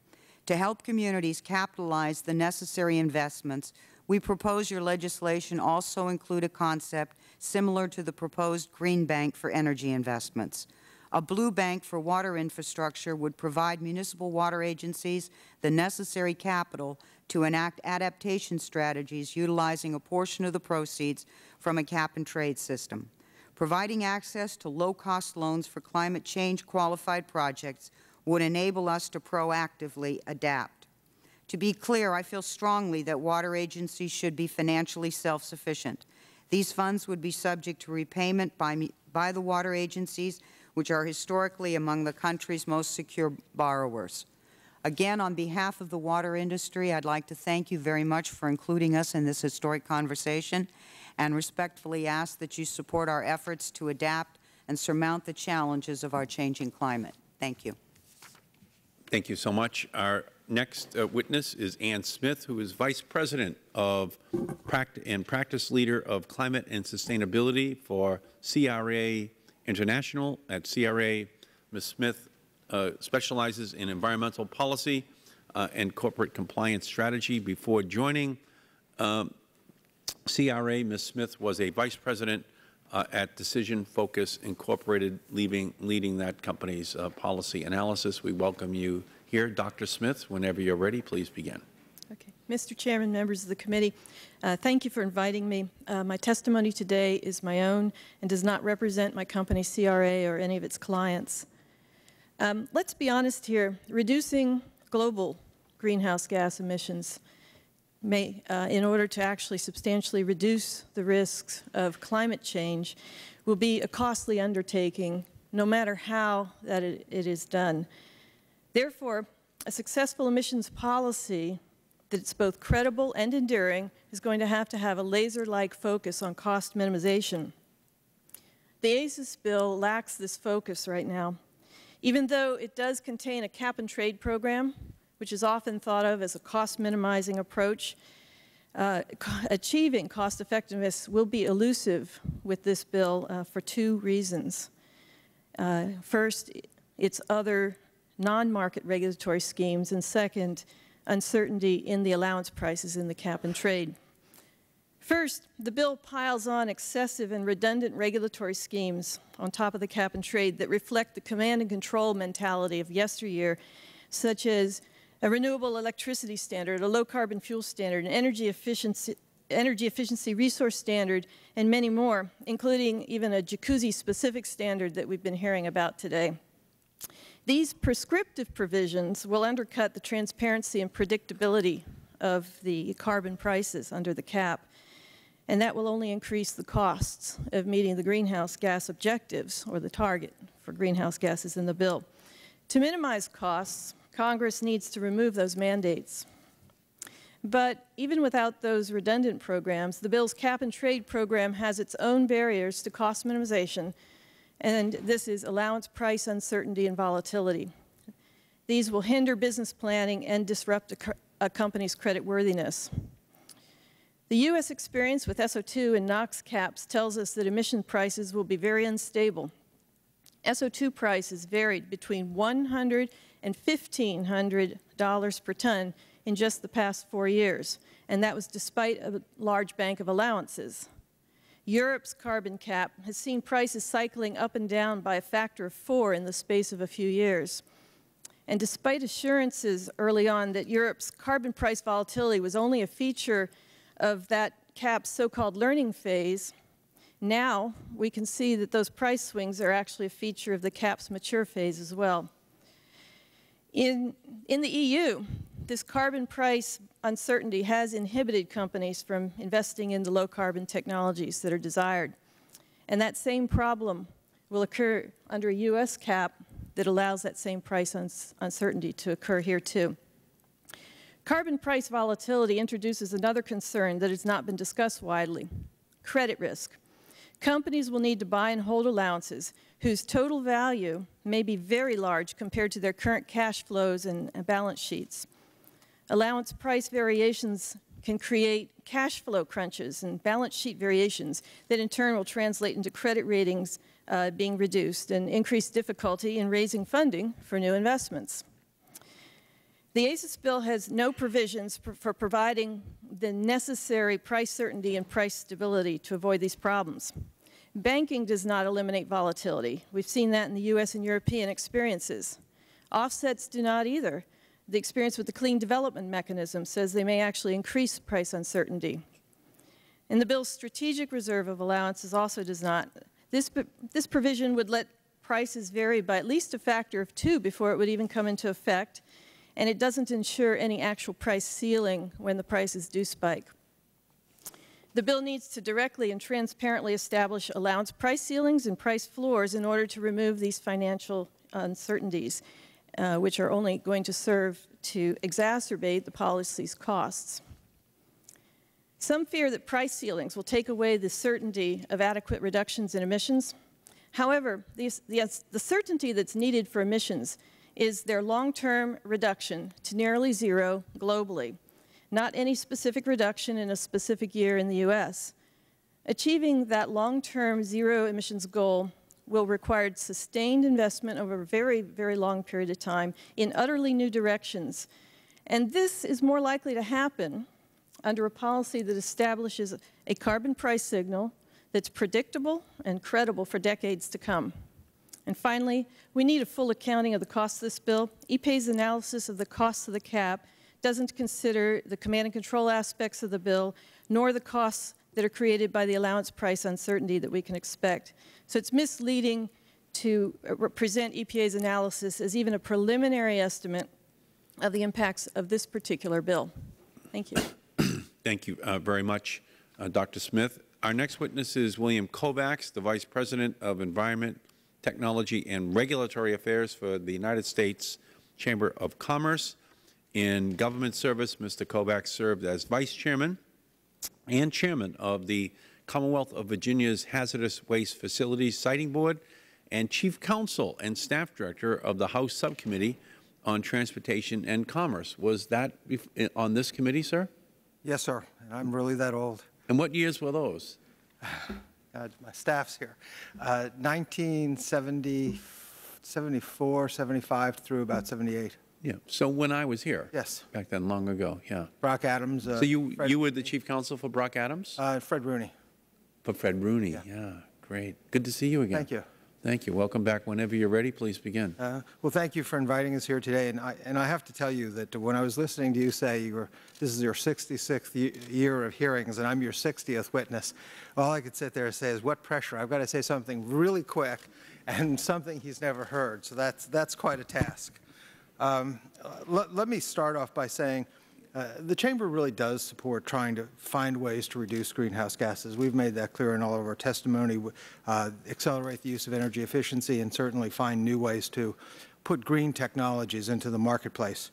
To help communities capitalize the necessary investments, we propose your legislation also include a concept similar to the proposed Green Bank for energy investments. A blue bank for water infrastructure would provide municipal water agencies the necessary capital to enact adaptation strategies utilizing a portion of the proceeds from a cap-and-trade system. Providing access to low-cost loans for climate change-qualified projects would enable us to proactively adapt. To be clear, I feel strongly that water agencies should be financially self-sufficient. These funds would be subject to repayment by the water agencies which are historically among the country's most secure borrowers. Again, on behalf of the water industry, I'd like to thank you very much for including us in this historic conversation and respectfully ask that you support our efforts to adapt and surmount the challenges of our changing climate. Thank you. Thank you so much. Our next witness is Ann Smith, who is Vice President of Practice Leader of Climate and Sustainability for CRA International. At CRA, Ms. Smith specializes in environmental policy and corporate compliance strategy. Before joining CRA, Ms. Smith was a Vice President at Decision Focus Incorporated, leading that company's policy analysis. We welcome you here. Dr. Smith, whenever you are ready, please begin. Okay. Mr. Chairman, members of the committee, thank you for inviting me. My testimony today is my own and does not represent my company, CRA, or any of its clients. Let's be honest here. Reducing global greenhouse gas emissions may, in order to actually substantially reduce the risks of climate change, will be a costly undertaking, no matter how that it is done. Therefore, a successful emissions policy that's both credible and enduring is going to have a laser-like focus on cost minimization. The ACES bill lacks this focus right now, even though it does contain a cap-and-trade program, which is often thought of as a cost-minimizing approach. Achieving cost-effectiveness will be elusive with this bill for two reasons. First, its other non-market regulatory schemes, and second, uncertainty in the allowance prices in the cap-and-trade. First, the bill piles on excessive and redundant regulatory schemes on top of the cap-and-trade that reflect the command-and-control mentality of yesteryear, such as a renewable electricity standard, a low-carbon fuel standard, an energy efficiency resource standard, and many more, including even a jacuzzi-specific standard that we've been hearing about today. These prescriptive provisions will undercut the transparency and predictability of the carbon prices under the cap, and that will only increase the costs of meeting the greenhouse gas objectives, or the target for greenhouse gases in the bill. To minimize costs, Congress needs to remove those mandates. But even without those redundant programs, the bill's cap-and-trade program has its own barriers to cost minimization, and this is allowance price uncertainty and volatility. These will hinder business planning and disrupt a company's creditworthiness. The U.S. experience with SO2 and NOx caps tells us that emission prices will be very unstable. SO2 prices varied between $100 and $1,500 per ton in just the past 4 years, and that was despite a large bank of allowances. Europe's carbon cap has seen prices cycling up and down by a factor of 4 in the space of a few years. And despite assurances early on that Europe's carbon price volatility was only a feature of that cap's so-called learning phase, now we can see that those price swings are actually a feature of the cap's mature phase as well. In the EU, this carbon price uncertainty has inhibited companies from investing in the low-carbon technologies that are desired. And that same problem will occur under a U.S. cap that allows that same price uncertainty to occur here, too. Carbon price volatility introduces another concern that has not been discussed widely: credit risk. Companies will need to buy and hold allowances whose total value may be very large compared to their current cash flows and balance sheets. Allowance price variations can create cash flow crunches and balance sheet variations that in turn will translate into credit ratings being reduced and increased difficulty in raising funding for new investments. The ACES bill has no provisions for providing the necessary price certainty and price stability to avoid these problems. Banking does not eliminate volatility. We've seen that in the U.S. and European experiences. Offsets do not either. The experience with the Clean Development Mechanism says they may actually increase price uncertainty. And the bill's strategic reserve of allowances also does not. This provision would let prices vary by at least a factor of 2 before it would even come into effect, and it doesn't ensure any actual price ceiling when the prices do spike. The bill needs to directly and transparently establish allowance price ceilings and price floors in order to remove these financial uncertainties, which are only going to serve to exacerbate the policy's costs. Some fear that price ceilings will take away the certainty of adequate reductions in emissions. However, the certainty that's needed for emissions is their long-term reduction to nearly zero globally, not any specific reduction in a specific year in the U.S. Achieving that long-term zero emissions goal will require sustained investment over a very, very long period of time in utterly new directions. And this is more likely to happen under a policy that establishes a carbon price signal that's predictable and credible for decades to come. And finally, we need a full accounting of the cost of this bill. EPA's analysis of the cost of the cap doesn't consider the command and control aspects of the bill, nor the costs that are created by the allowance price uncertainty that we can expect. So it's misleading to present EPA's analysis as even a preliminary estimate of the impacts of this particular bill. Thank you. Thank you very much, Dr. Smith. Our next witness is William Kovacs, the Vice President of Environment, Technology, and Regulatory Affairs for the United States Chamber of Commerce. In government service, Mr. Kovacs served as Vice Chairman and Chairman of the Commonwealth of Virginia's Hazardous Waste Facilities Siting Board and Chief Counsel and Staff Director of the House Subcommittee on Transportation and Commerce. Was that on this committee, sir? Yes, sir. And I'm really that old. And what years were those? My staff's here. 1970, 74, 75 through about 78. Yeah. So when I was here. Yes. Back then, long ago. Yeah. Brock Adams. So you were the chief counsel for Brock Adams? Fred Rooney. For Fred Rooney. Yeah. Great. Good to see you again. Thank you. Thank you. Welcome back. Whenever you're ready, please begin. Well, thank you for inviting us here today. And I have to tell you that when I was listening to you say you were, this is your 66th year of hearings and I'm your 60th witness, all I could sit there and say is, what pressure? I've got to say something really quick and something he's never heard. So that's quite a task. Let me start off by saying the Chamber really does support trying to find ways to reduce greenhouse gases. We've made that clear in all of our testimony, accelerate the use of energy efficiency, and certainly find new ways to put green technologies into the marketplace.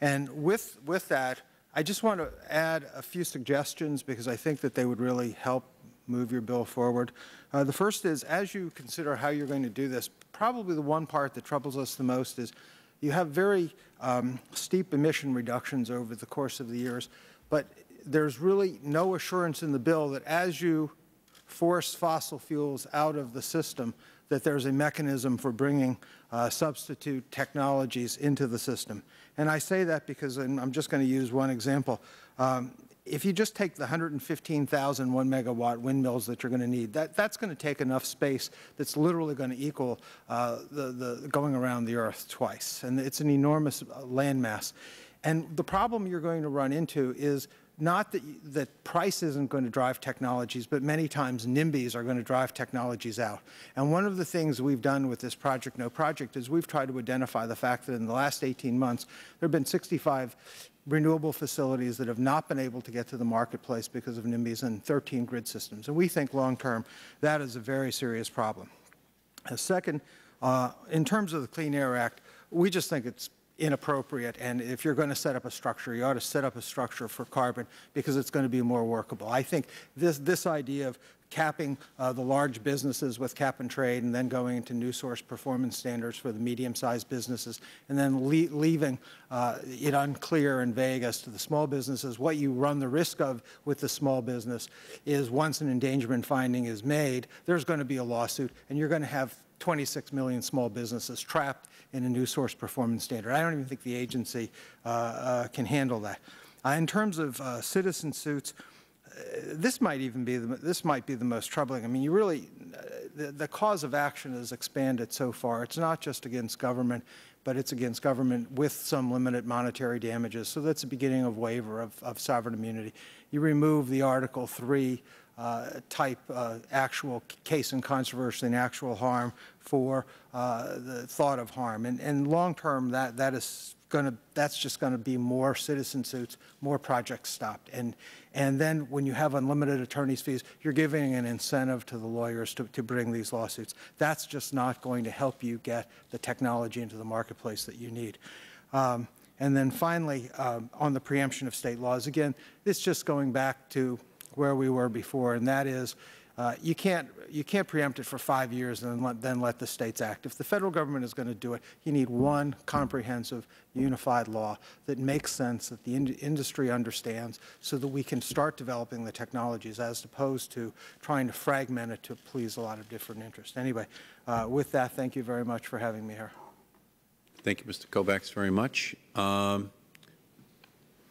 And with that, I just want to add a few suggestions because I think that they would really help move your bill forward. The first is, as you consider how you're going to do this, probably the one part that troubles us the most is you have very steep emission reductions over the course of the years, but there's really no assurance in the bill that as you force fossil fuels out of the system, that there's a mechanism for bringing substitute technologies into the system. And I say that because, and I'm just going to use one example, if you just take the 115,000 1-megawatt windmills that you're going to need, that's going to take enough space that's literally going to equal the going around the Earth twice. And it's an enormous landmass. And the problem you're going to run into is not that price isn't going to drive technologies, but many times NIMBYs are going to drive technologies out. And one of the things we've done with this Project No Project is we've tried to identify the fact that in the last 18 months, there have been 65 renewable facilities that have not been able to get to the marketplace because of NIMBYs and 13 grid systems. And we think long-term that is a very serious problem. Second, in terms of the Clean Air Act, we just think it's inappropriate, and if you're going to set up a structure, you ought to set up a structure for carbon because it's going to be more workable. I think this idea of capping the large businesses with cap and trade and then going into new source performance standards for the medium-sized businesses and then leaving it unclear and vague as to the small businesses, what you run the risk of with the small business is once an endangerment finding is made, there's going to be a lawsuit and you're going to have 26 million small businesses trapped in a new source performance standard. I don't even think the agency can handle that. In terms of citizen suits, this might be the most troubling. I mean, you really, the cause of action is expanded so far. It's not just against government, but it's against government with some limited monetary damages. So that's the beginning of waiver of sovereign immunity. You remove the Article 3 type actual case and controversy and actual harm for the thought of harm. And long term, that is that's just going to be more citizen suits, more projects stopped. And then when you have unlimited attorney's fees, you're giving an incentive to the lawyers to bring these lawsuits. That's just not going to help you get the technology into the marketplace that you need. And then finally, on the preemption of state laws, again, it's just going back to where we were before, and that is you can't preempt it for 5 years and then let the states act. If the federal government is going to do it, you need one comprehensive, unified law that makes sense, that the industry understands, so that we can start developing the technologies as opposed to trying to fragment it to please a lot of different interests. Anyway, with that, thank you very much for having me here. Thank you, Mr. Kovacs, very much.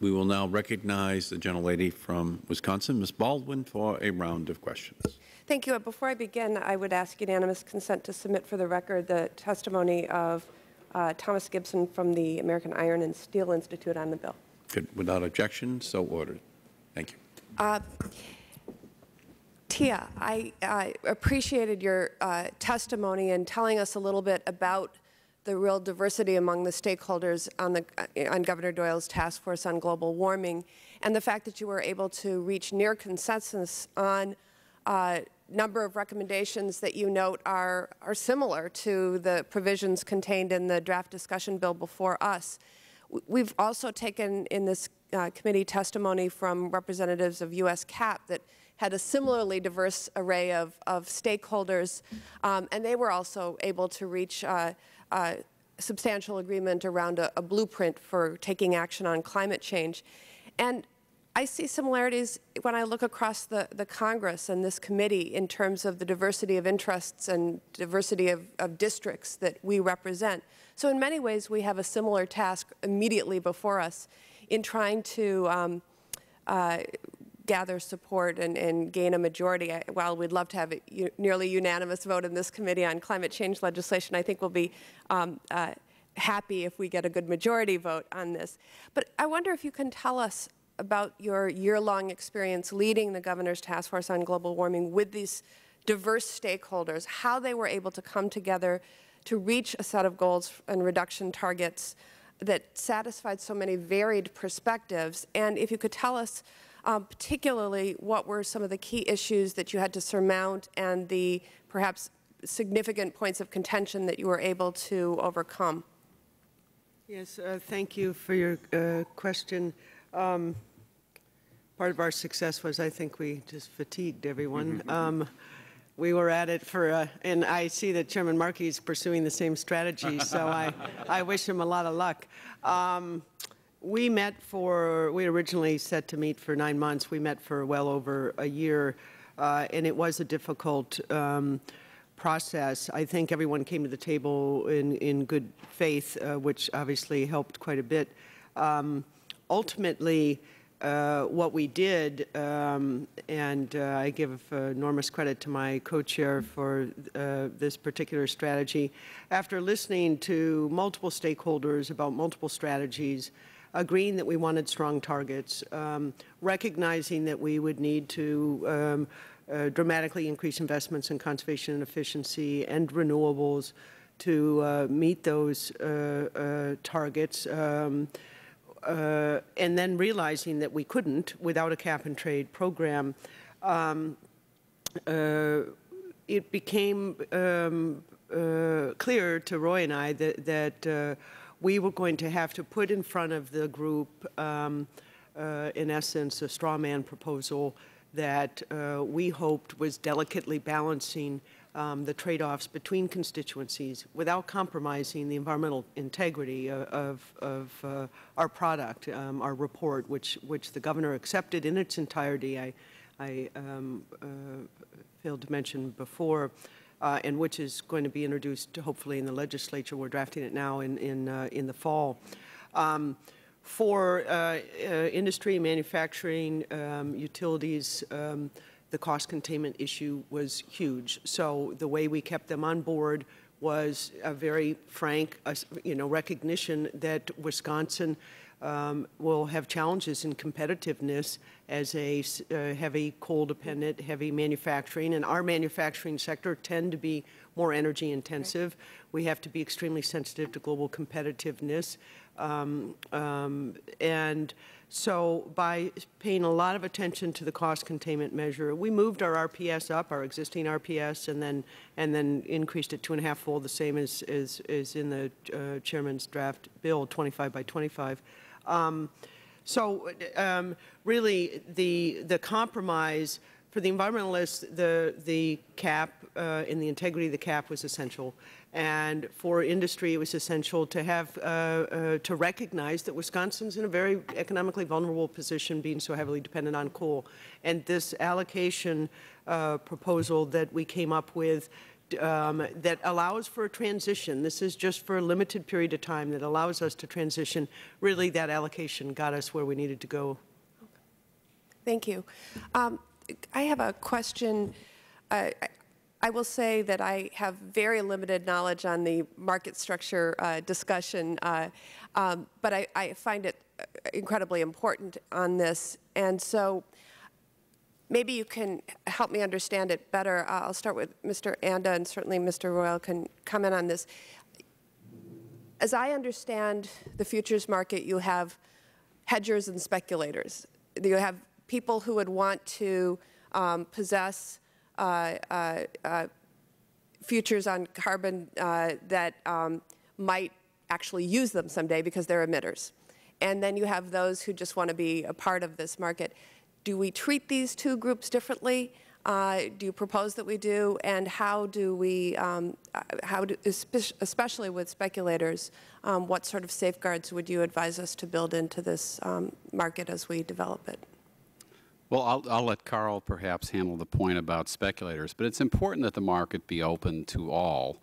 We will now recognize the gentlelady from Wisconsin, Ms. Baldwin, for a round of questions. Thank you. Before I begin, I would ask unanimous consent to submit for the record the testimony of Thomas Gibson from the American Iron and Steel Institute on the bill. Good. Without objection, so ordered. Thank you. Tia, I appreciated your testimony and telling us a little bit about the real diversity among the stakeholders on Governor Doyle's task force on global warming, and the fact that you were able to reach near consensus on a number of recommendations that you note are similar to the provisions contained in the draft discussion bill before us. We've also taken in this committee testimony from representatives of U.S. CAP that had a similarly diverse array of stakeholders, and they were also able to reach substantial agreement around a blueprint for taking action on climate change. And I see similarities when I look across the Congress and this committee in terms of the diversity of interests and diversity of districts that we represent. So in many ways, we have a similar task immediately before us in trying to gather support and gain a majority. While we'd love to have a nearly unanimous vote in this committee on climate change legislation, I think we'll be happy if we get a good majority vote on this. But I wonder if you can tell us about your year-long experience leading the Governor's Task Force on Global Warming with these diverse stakeholders, how they were able to come together to reach a set of goals and reduction targets that satisfied so many varied perspectives. And if you could tell us particularly, what were some of the key issues that you had to surmount and the perhaps significant points of contention that you were able to overcome? Yes, thank you for your question. Part of our success was, I think, we just fatigued everyone. We were at it for, and I see that Chairman Markey is pursuing the same strategy, so I wish him a lot of luck. We met for, we originally set to meet for 9 months. We met for well over a year, and it was a difficult process. I think everyone came to the table in good faith, which obviously helped quite a bit. Ultimately, what we did, and I give enormous credit to my co-chair for this particular strategy, after listening to multiple stakeholders about multiple strategies, agreeing that we wanted strong targets, recognizing that we would need to dramatically increase investments in conservation and efficiency and renewables to meet those targets, and then realizing that we couldn't without a cap-and-trade program. It became clear to Roy and I that we were going to have to put in front of the group, in essence, a straw man proposal that we hoped was delicately balancing the trade-offs between constituencies without compromising the environmental integrity of our product, our report, which the Governor accepted in its entirety. I failed to mention before. And which is going to be introduced, hopefully, in the legislature. We're drafting it now in the fall. For industry, manufacturing, utilities, the cost containment issue was huge. So the way we kept them on board was a very frank, recognition that Wisconsin will have challenges in competitiveness as a heavy coal-dependent, heavy manufacturing. And our manufacturing sector tend to be more energy intensive. We have to be extremely sensitive to global competitiveness. And so by paying a lot of attention to the cost containment measure, we moved our RPS up, our existing RPS, and then increased it 2.5-fold, the same as in the chairman's draft bill, 25 by 25. Really, the compromise for the environmentalists, the cap and the integrity of the cap was essential. And for industry, it was essential to have to recognize that Wisconsin's in a very economically vulnerable position, being so heavily dependent on coal. And this allocation proposal that we came up with that allows for a transition. This is just for a limited period of time that allows us to transition. Really, that allocation got us where we needed to go. Okay. Thank you. I have a question. I will say that I have very limited knowledge on the market structure discussion, but I find it incredibly important on this. And so maybe you can help me understand it better. I'll start with Mr. Anda, and certainly Mr. Royal can comment on this. As I understand the futures market, you have hedgers and speculators. You have people who would want to possess futures on carbon that might actually use them someday because they're emitters. And then you have those who just want to be a part of this market. Do we treat these two groups differently? Do you propose that we do? And how do we, especially with speculators, what sort of safeguards would you advise us to build into this market as we develop it? Well, I'll let Carl perhaps handle the point about speculators, but it's important that the market be open to all.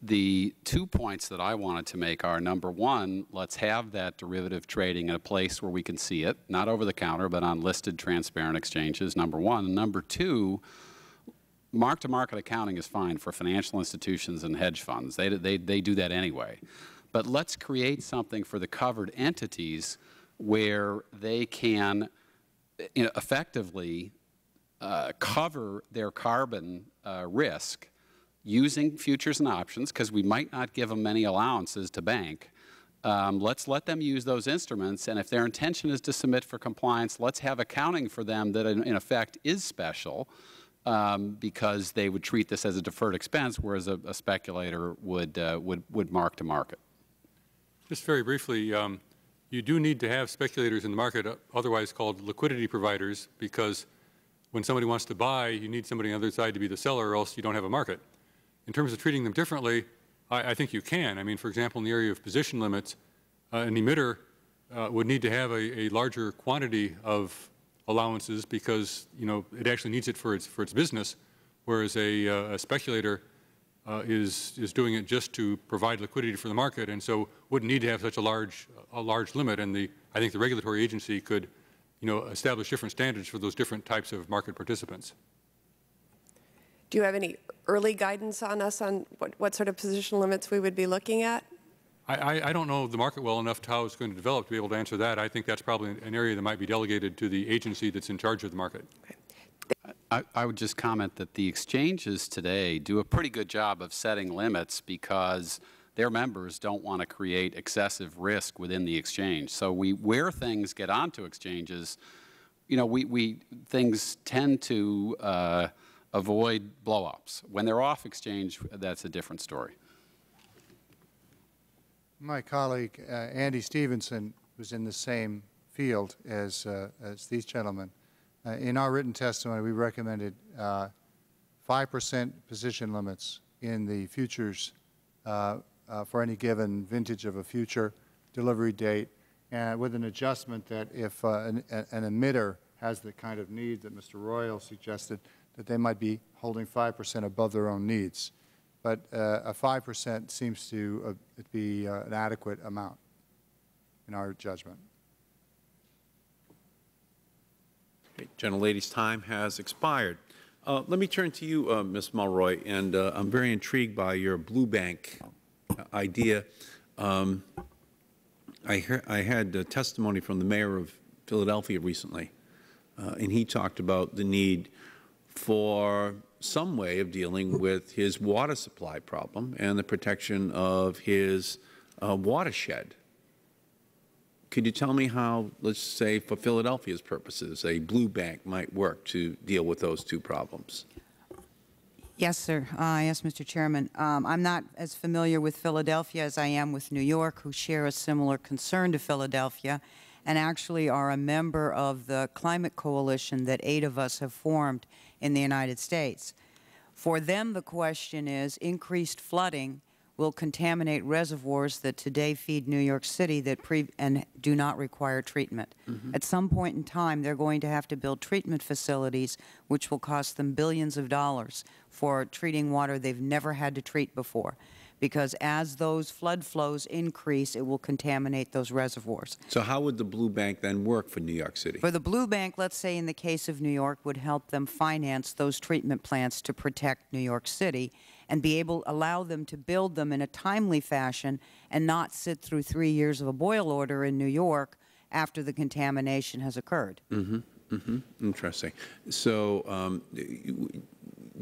The 2 points that I wanted to make are, number one, let's have that derivative trading in a place where we can see it, not over the counter, but on listed transparent exchanges, number one. And number two, mark-to-market accounting is fine for financial institutions and hedge funds. They do that anyway. But let's create something for the covered entities where they can effectively cover their carbon risk using futures and options, because we might not give them many allowances to bank. Let's let them use those instruments, and if their intention is to submit for compliance, let's have accounting for them that in effect is special, because they would treat this as a deferred expense, whereas a speculator would mark to market. Just very briefly, you do need to have speculators in the market, otherwise called liquidity providers, because when somebody wants to buy, you need somebody on the other side to be the seller, or else you don't have a market. In terms of treating them differently, I think you can. I mean, for example, in the area of position limits, an emitter would need to have a larger quantity of allowances because, you know, it actually needs it for its business, whereas a speculator is doing it just to provide liquidity for the market, and so wouldn't need to have such a large limit. And I think the regulatory agency could, you know, establish different standards for those different types of market participants. Do you have any early guidance on us on what sort of position limits we would be looking at? I don't know the market well enough to how it's going to develop to be able to answer that. I think that's probably an area that might be delegated to the agency that's in charge of the market. Okay. I would just comment that the exchanges today do a pretty good job of setting limits because their members don't want to create excessive risk within the exchange. So where things get onto exchanges, you know, things tend to avoid blow-ups. When they're off exchange, that's a different story. My colleague Andy Stevenson was in the same field as these gentlemen. In our written testimony, we recommended 5% position limits in the futures for any given vintage of a future delivery date, and with an adjustment that if an emitter has the kind of need that Mr. Royal suggested, that they might be holding 5% above their own needs. But a 5% seems to be an adequate amount in our judgment. Gentlelady's time has expired. Let me turn to you, Ms. Mulroy, and I'm very intrigued by your blue bank idea. I had a testimony from the mayor of Philadelphia recently, and he talked about the need for some way of dealing with his water supply problem and the protection of his watershed. Could you tell me how, let's say, for Philadelphia's purposes, a blue bank might work to deal with those two problems? Yes, sir. Yes, Mr. Chairman. I'm not as familiar with Philadelphia as I am with New York, who share a similar concern to Philadelphia and actually are a member of the climate coalition that 8 of us have formed in the United States. For them, the question is increased flooding will contaminate reservoirs that today feed New York City that and do not require treatment. Mm-hmm. At some point in time, they're going to have to build treatment facilities, which will cost them billions of dollars for treating water they've never had to treat before, because as those flood flows increase, it will contaminate those reservoirs. So how would the blue bank then work for New York City? For the blue bank, let's say in the case of New York, would help them finance those treatment plants to protect New York City and be able to allow them to build them in a timely fashion and not sit through 3 years of a boil order in New York after the contamination has occurred. Mm-hmm. Mm-hmm. Interesting. So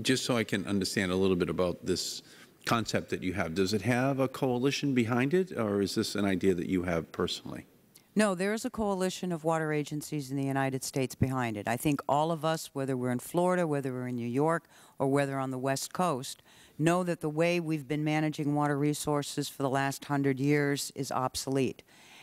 just so I can understand a little bit about this concept that you have, does it have a coalition behind it, or is this an idea that you have personally? No, there is a coalition of water agencies in the United States behind it. I think all of us, whether we're in Florida, whether we're in New York, or whether on the West Coast, know that the way we've been managing water resources for the last 100 years is obsolete.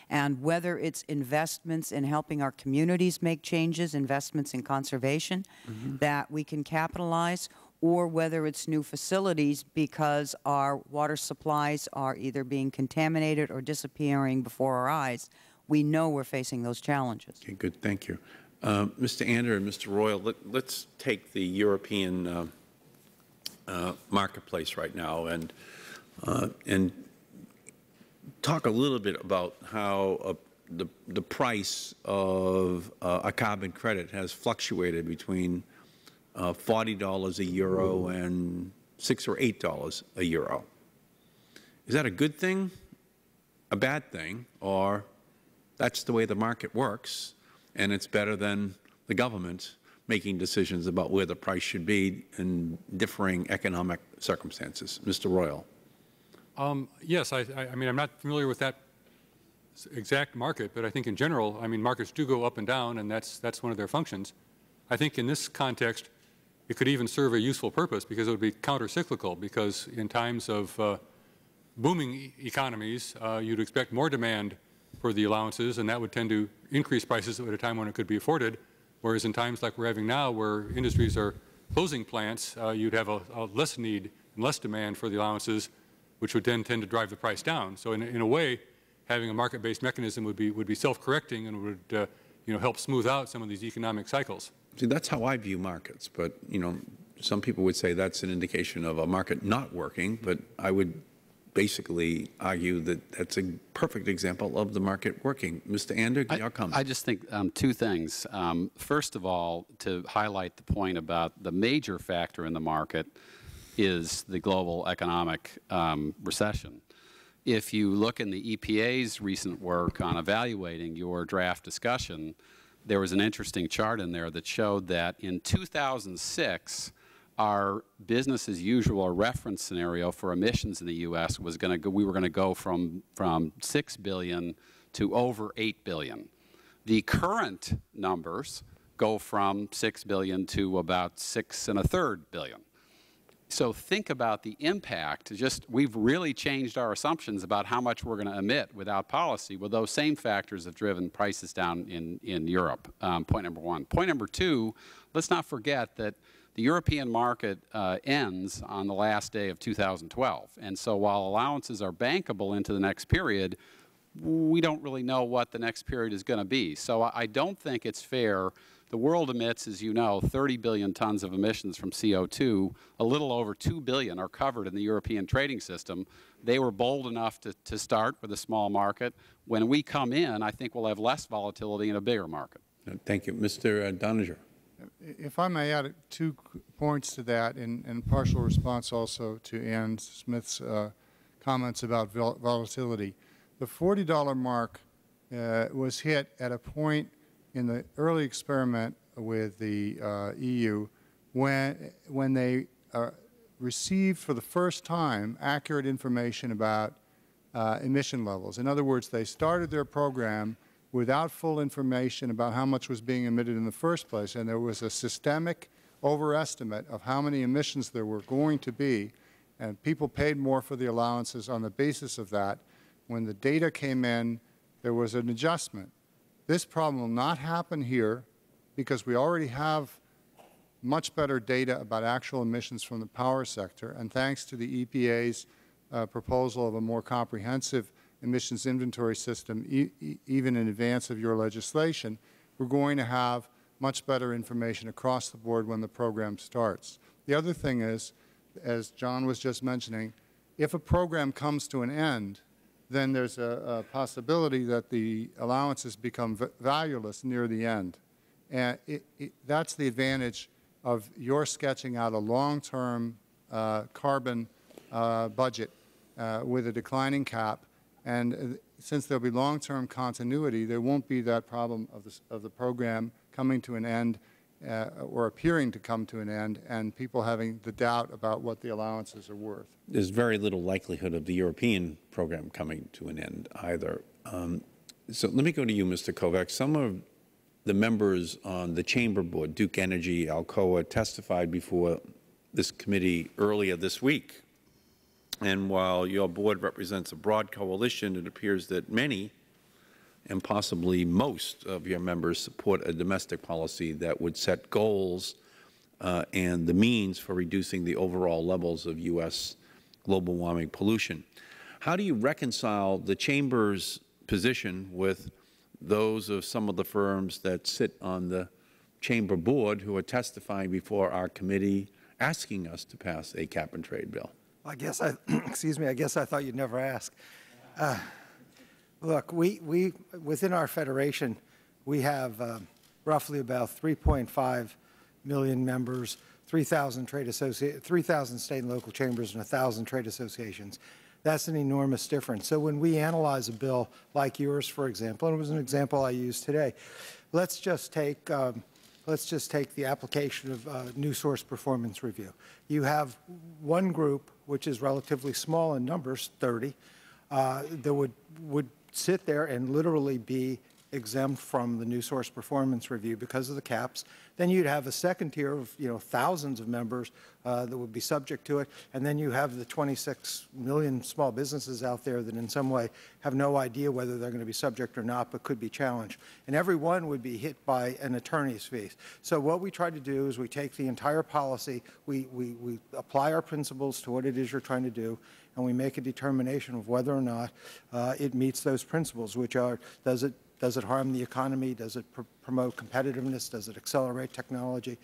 And whether it's investments in helping our communities make changes, investments in conservation, mm-hmm. that we can capitalize, or whether it's new facilities because our water supplies are either being contaminated or disappearing before our eyes, we know we're facing those challenges. Okay, good. Thank you. Mr. Anda and Mr. Royal, let's take the European marketplace right now and talk a little bit about how the price of a carbon credit has fluctuated between $40 a euro and $6 or $8 a euro. Is that a good thing, a bad thing, or that's the way the market works, and it's better than the government making decisions about where the price should be in differing economic circumstances? Mr. Royal. Yes, I mean, I'm not familiar with that exact market, but I think in general, I mean, markets do go up and down, and that's one of their functions. I think in this context, it could even serve a useful purpose because it would be countercyclical. Because in times of booming economies, you'd expect more demand for the allowances, and that would tend to increase prices at a time when it could be afforded. Whereas in times like we're having now, where industries are closing plants, you'd have a less need and less demand for the allowances, which would then tend to drive the price down. So in a way, having a market-based mechanism would be self-correcting and would you know, help smooth out some of these economic cycles. See, that's how I view markets, but, you know, some people would say that's an indication of a market not working, but I would basically argue that that's a perfect example of the market working. Mr. Anda, your comment. I just think two things. First of all, to highlight the point about the major factor in the market is the global economic recession. If you look in the EPA's recent work on evaluating your draft discussion, there was an interesting chart in there that showed that in 2006, our business as usual reference scenario for emissions in the U.S. was going to go, we were going to go from 6 billion to over 8 billion. The current numbers go from 6 billion to about 6 1/3 billion. So think about the impact. Just we've really changed our assumptions about how much we're going to emit without policy. Well, those same factors have driven prices down in Europe, point number one. Point number two, let's not forget that the European market ends on the last day of 2012. And so while allowances are bankable into the next period, we don't really know what the next period is going to be. So I don't think it's fair. The world emits, as you know, 30 billion tons of emissions from CO2. A little over 2 billion are covered in the European trading system. They were bold enough to start with a small market. When we come in, I think we'll have less volatility in a bigger market. Thank you. Mr. Doniger. If I may add 2 points to that in partial response also to Ann Smith's comments about volatility. The $40 mark was hit at a point in the early experiment with the EU when they received for the first time accurate information about emission levels. In other words, they started their program without full information about how much was being emitted in the first place, and there was a systemic overestimate of how many emissions there were going to be, and people paid more for the allowances on the basis of that. When the data came in, there was an adjustment. This problem will not happen here because we already have much better data about actual emissions from the power sector, and thanks to the EPA's proposal of a more comprehensive emissions inventory system, even in advance of your legislation, we're going to have much better information across the board when the program starts. The other thing is, as John was just mentioning, if a program comes to an end, then there's a possibility that the allowances become valueless near the end. And that's the advantage of your sketching out a long-term carbon budget with a declining cap. And since there will be long-term continuity, there won't be that problem of the program coming to an end or appearing to come to an end and people having the doubt about what the allowances are worth. There's very little likelihood of the European program coming to an end either. So let me go to you, Mr. Kovacs. Some of the members on the Chamber Board, Duke Energy, Alcoa, testified before this committee earlier this week. And while your board represents a broad coalition, it appears that many, and possibly most, of your members support a domestic policy that would set goals and the means for reducing the overall levels of U.S. global warming pollution. How do you reconcile the Chamber's position with those of some of the firms that sit on the Chamber Board who are testifying before our committee asking us to pass a cap-and-trade bill? I guess I, excuse me, I guess I thought you'd never ask. Look, we within our Federation, we have roughly about 3.5 million members, 3,000 trade associations, 3,000 state and local chambers, and 1,000 trade associations. That's an enormous difference. So when we analyze a bill like yours, for example, and it was an example I used today, let's just take the application of new source performance review. You have one group, which is relatively small in numbers, 30, that would sit there and literally be exempt from the new source performance review because of the caps. Then you'd have a second tier of, you know, thousands of members that would be subject to it, and then you have the 26 million small businesses out there that in some way have no idea whether they're going to be subject or not, but could be challenged. And every one would be hit by an attorney's fees. So what we try to do is we take the entire policy, we apply our principles to what it is you're trying to do, and we make a determination of whether or not it meets those principles, which are, does it harm the economy? Does it promote competitiveness? Does it accelerate technology?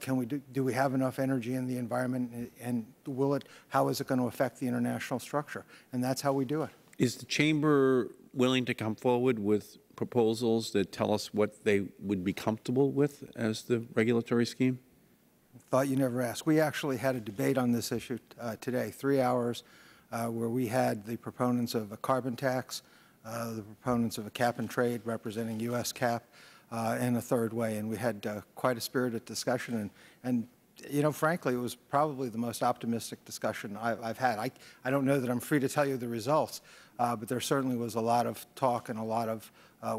Can we do we have enough energy in the environment? And will it? How is it going to affect the international structure? And that's how we do it. Is the Chamber willing to come forward with proposals that tell us what they would be comfortable with as the regulatory scheme? I thought you never asked. We actually had a debate on this issue today, 3 hours, where we had the proponents of a carbon tax, the proponents of a cap and trade representing U.S. CAP, and a third way. And we had quite a spirited discussion. And you know, frankly, it was probably the most optimistic discussion I've had. I don't know that I'm free to tell you the results, but there certainly was a lot of talk and a lot of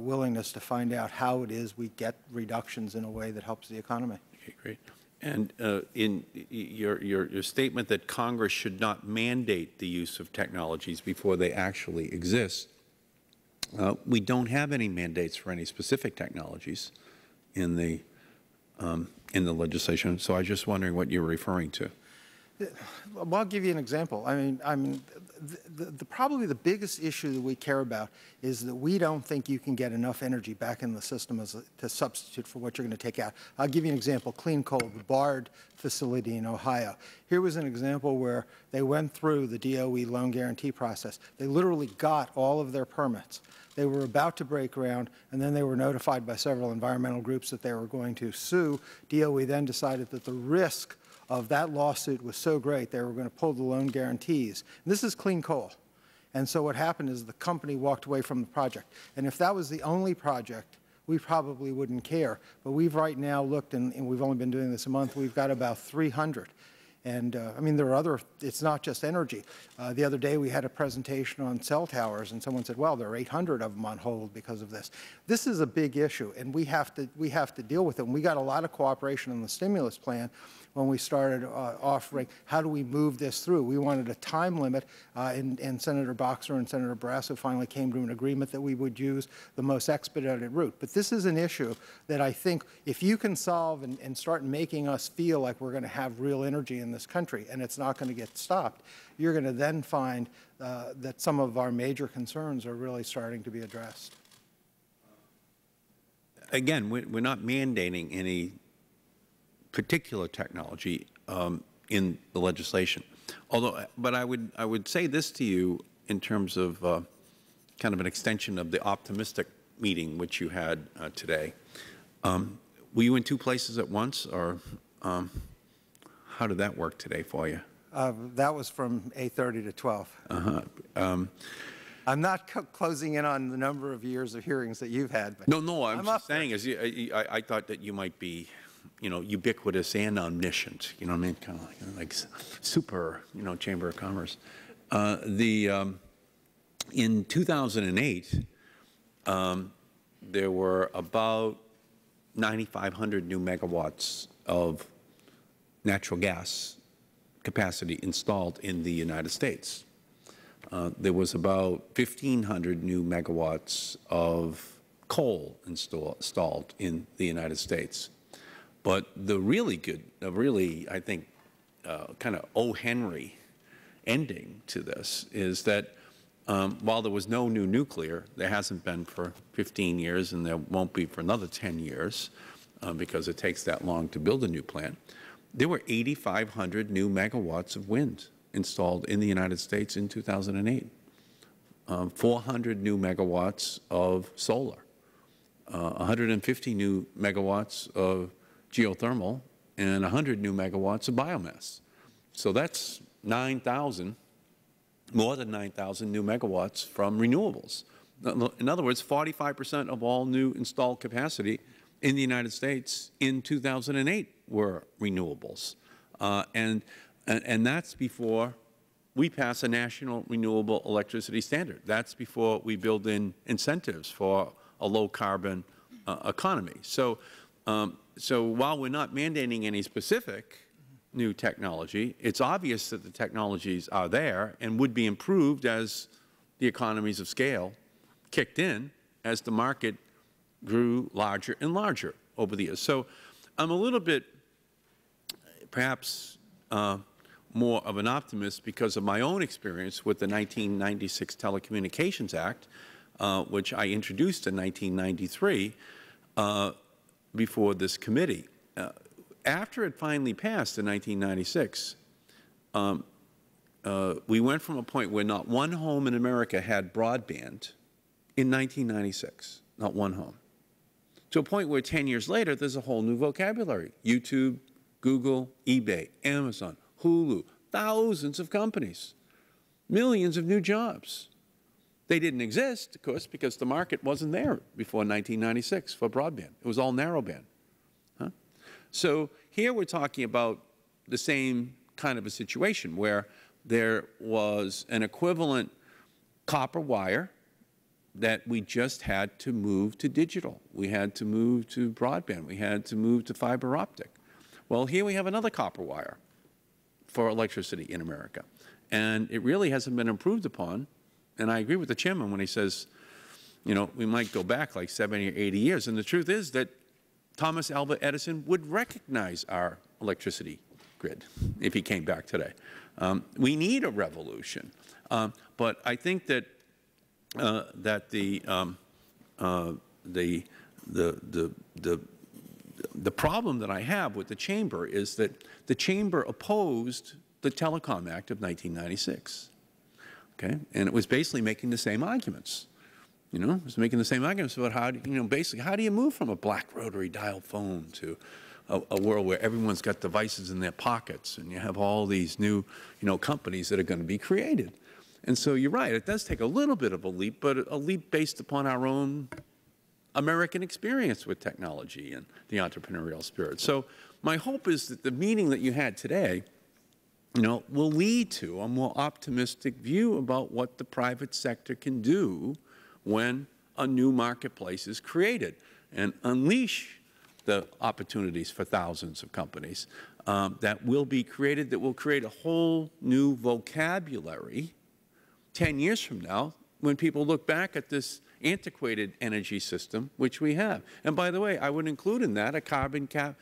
willingness to find out how it is we get reductions in a way that helps the economy. Okay, great. And in your statement that Congress should not mandate the use of technologies before they actually exist, we don't have any mandates for any specific technologies in the legislation. So I was just wondering what you were referring to. Well, I'll give you an example. I mean, probably the biggest issue that we care about is that we don't think you can get enough energy back in the system as to substitute for what you're going to take out. I'll give you an example. Clean coal, the Bard facility in Ohio. Here was an example where they went through the DOE loan guarantee process. They literally got all of their permits. They were about to break ground, and then they were notified by several environmental groups that they were going to sue. DOE then decided that the risk of that lawsuit was so great they were going to pull the loan guarantees. And this is clean coal. And so what happened is the company walked away from the project. And if that was the only project, we probably wouldn't care. But we've right now looked, and we've only been doing this a month, we've got about 300. And I mean, there are other, it's not just energy. The other day we had a presentation on cell towers and someone said, well, there are 800 of them on hold because of this. This is a big issue and we have to deal with it. And we got a lot of cooperation on the stimulus plan when we started offering, how do we move this through? We wanted a time limit, and Senator Boxer and Senator Barrasso finally came to an agreement that we would use the most expedited route. But this is an issue that I think if you can solve and start making us feel like we're gonna have real energy in this country and it's not gonna get stopped, you're gonna then find that some of our major concerns are really starting to be addressed. Again, we're not mandating any particular technology in the legislation. Although, but I would say this to you in terms of kind of an extension of the optimistic meeting which you had today. Were you in two places at once, or how did that work today for you? That was from 8:30 to 12. Uh-huh. I'm not closing in on the number of years of hearings that you've had. But no, I'm just saying is I thought that you might be, you know, ubiquitous and omniscient, you know what I mean, kind of like super, you know, Chamber of Commerce. In 2008, there were about 9,500 new megawatts of natural gas capacity installed in the United States. There was about 1,500 new megawatts of coal installed in the United States. But the really good, I think, kind of O. Henry ending to this is that while there was no new nuclear, there hasn't been for 15 years and there won't be for another 10 years because it takes that long to build a new plant, there were 8,500 new megawatts of wind installed in the United States in 2008, 400 new megawatts of solar, 150 new megawatts of geothermal, and 100 new megawatts of biomass. So that's 9,000, more than 9,000 new megawatts from renewables. In other words, 45% of all new installed capacity in the United States in 2008 were renewables. And that's before we pass a national renewable electricity standard. That's before we build in incentives for a low-carbon economy. So, so while we're not mandating any specific new technology, it's obvious that the technologies are there and would be improved as the economies of scale kicked in as the market grew larger and larger over the years. So I'm a little bit perhaps more of an optimist because of my own experience with the 1996 Telecommunications Act, which I introduced in 1993. Before this committee. After it finally passed in 1996, we went from a point where not one home in America had broadband in 1996, not one home, to a point where 10 years later there is a whole new vocabulary. YouTube, Google, eBay, Amazon, Hulu, thousands of companies, millions of new jobs. They didn't exist, of course, because the market wasn't there before 1996 for broadband. It was all narrowband. Huh? So here we're talking about the same kind of a situation where there was an equivalent copper wire that we just had to move to digital. We had to move to broadband. We had to move to fiber optic. Well, here we have another copper wire for electricity in America, and it really hasn't been improved upon. And I agree with the chairman when he says, you know, we might go back like 70 or 80 years. And the truth is that Thomas Alva Edison would recognize our electricity grid if he came back today. We need a revolution. But I think that, the problem that I have with the chamber is that the chamber opposed the Telecom Act of 1996. Okay, and it was basically making the same arguments, you know, it was making the same arguments about how, you know, basically how do you move from a black rotary dial phone to a world where everyone's got devices in their pockets and you have all these new, you know, companies that are going to be created. And so you're right, it does take a little bit of a leap, but a leap based upon our own American experience with technology and the entrepreneurial spirit. So my hope is that the meeting that you had today, you know, will lead to a more optimistic view about what the private sector can do when a new marketplace is created and unleash the opportunities for thousands of companies that will be created, that will create a whole new vocabulary 10 years from now when people look back at this antiquated energy system which we have. And by the way, I would include in that a carbon capture,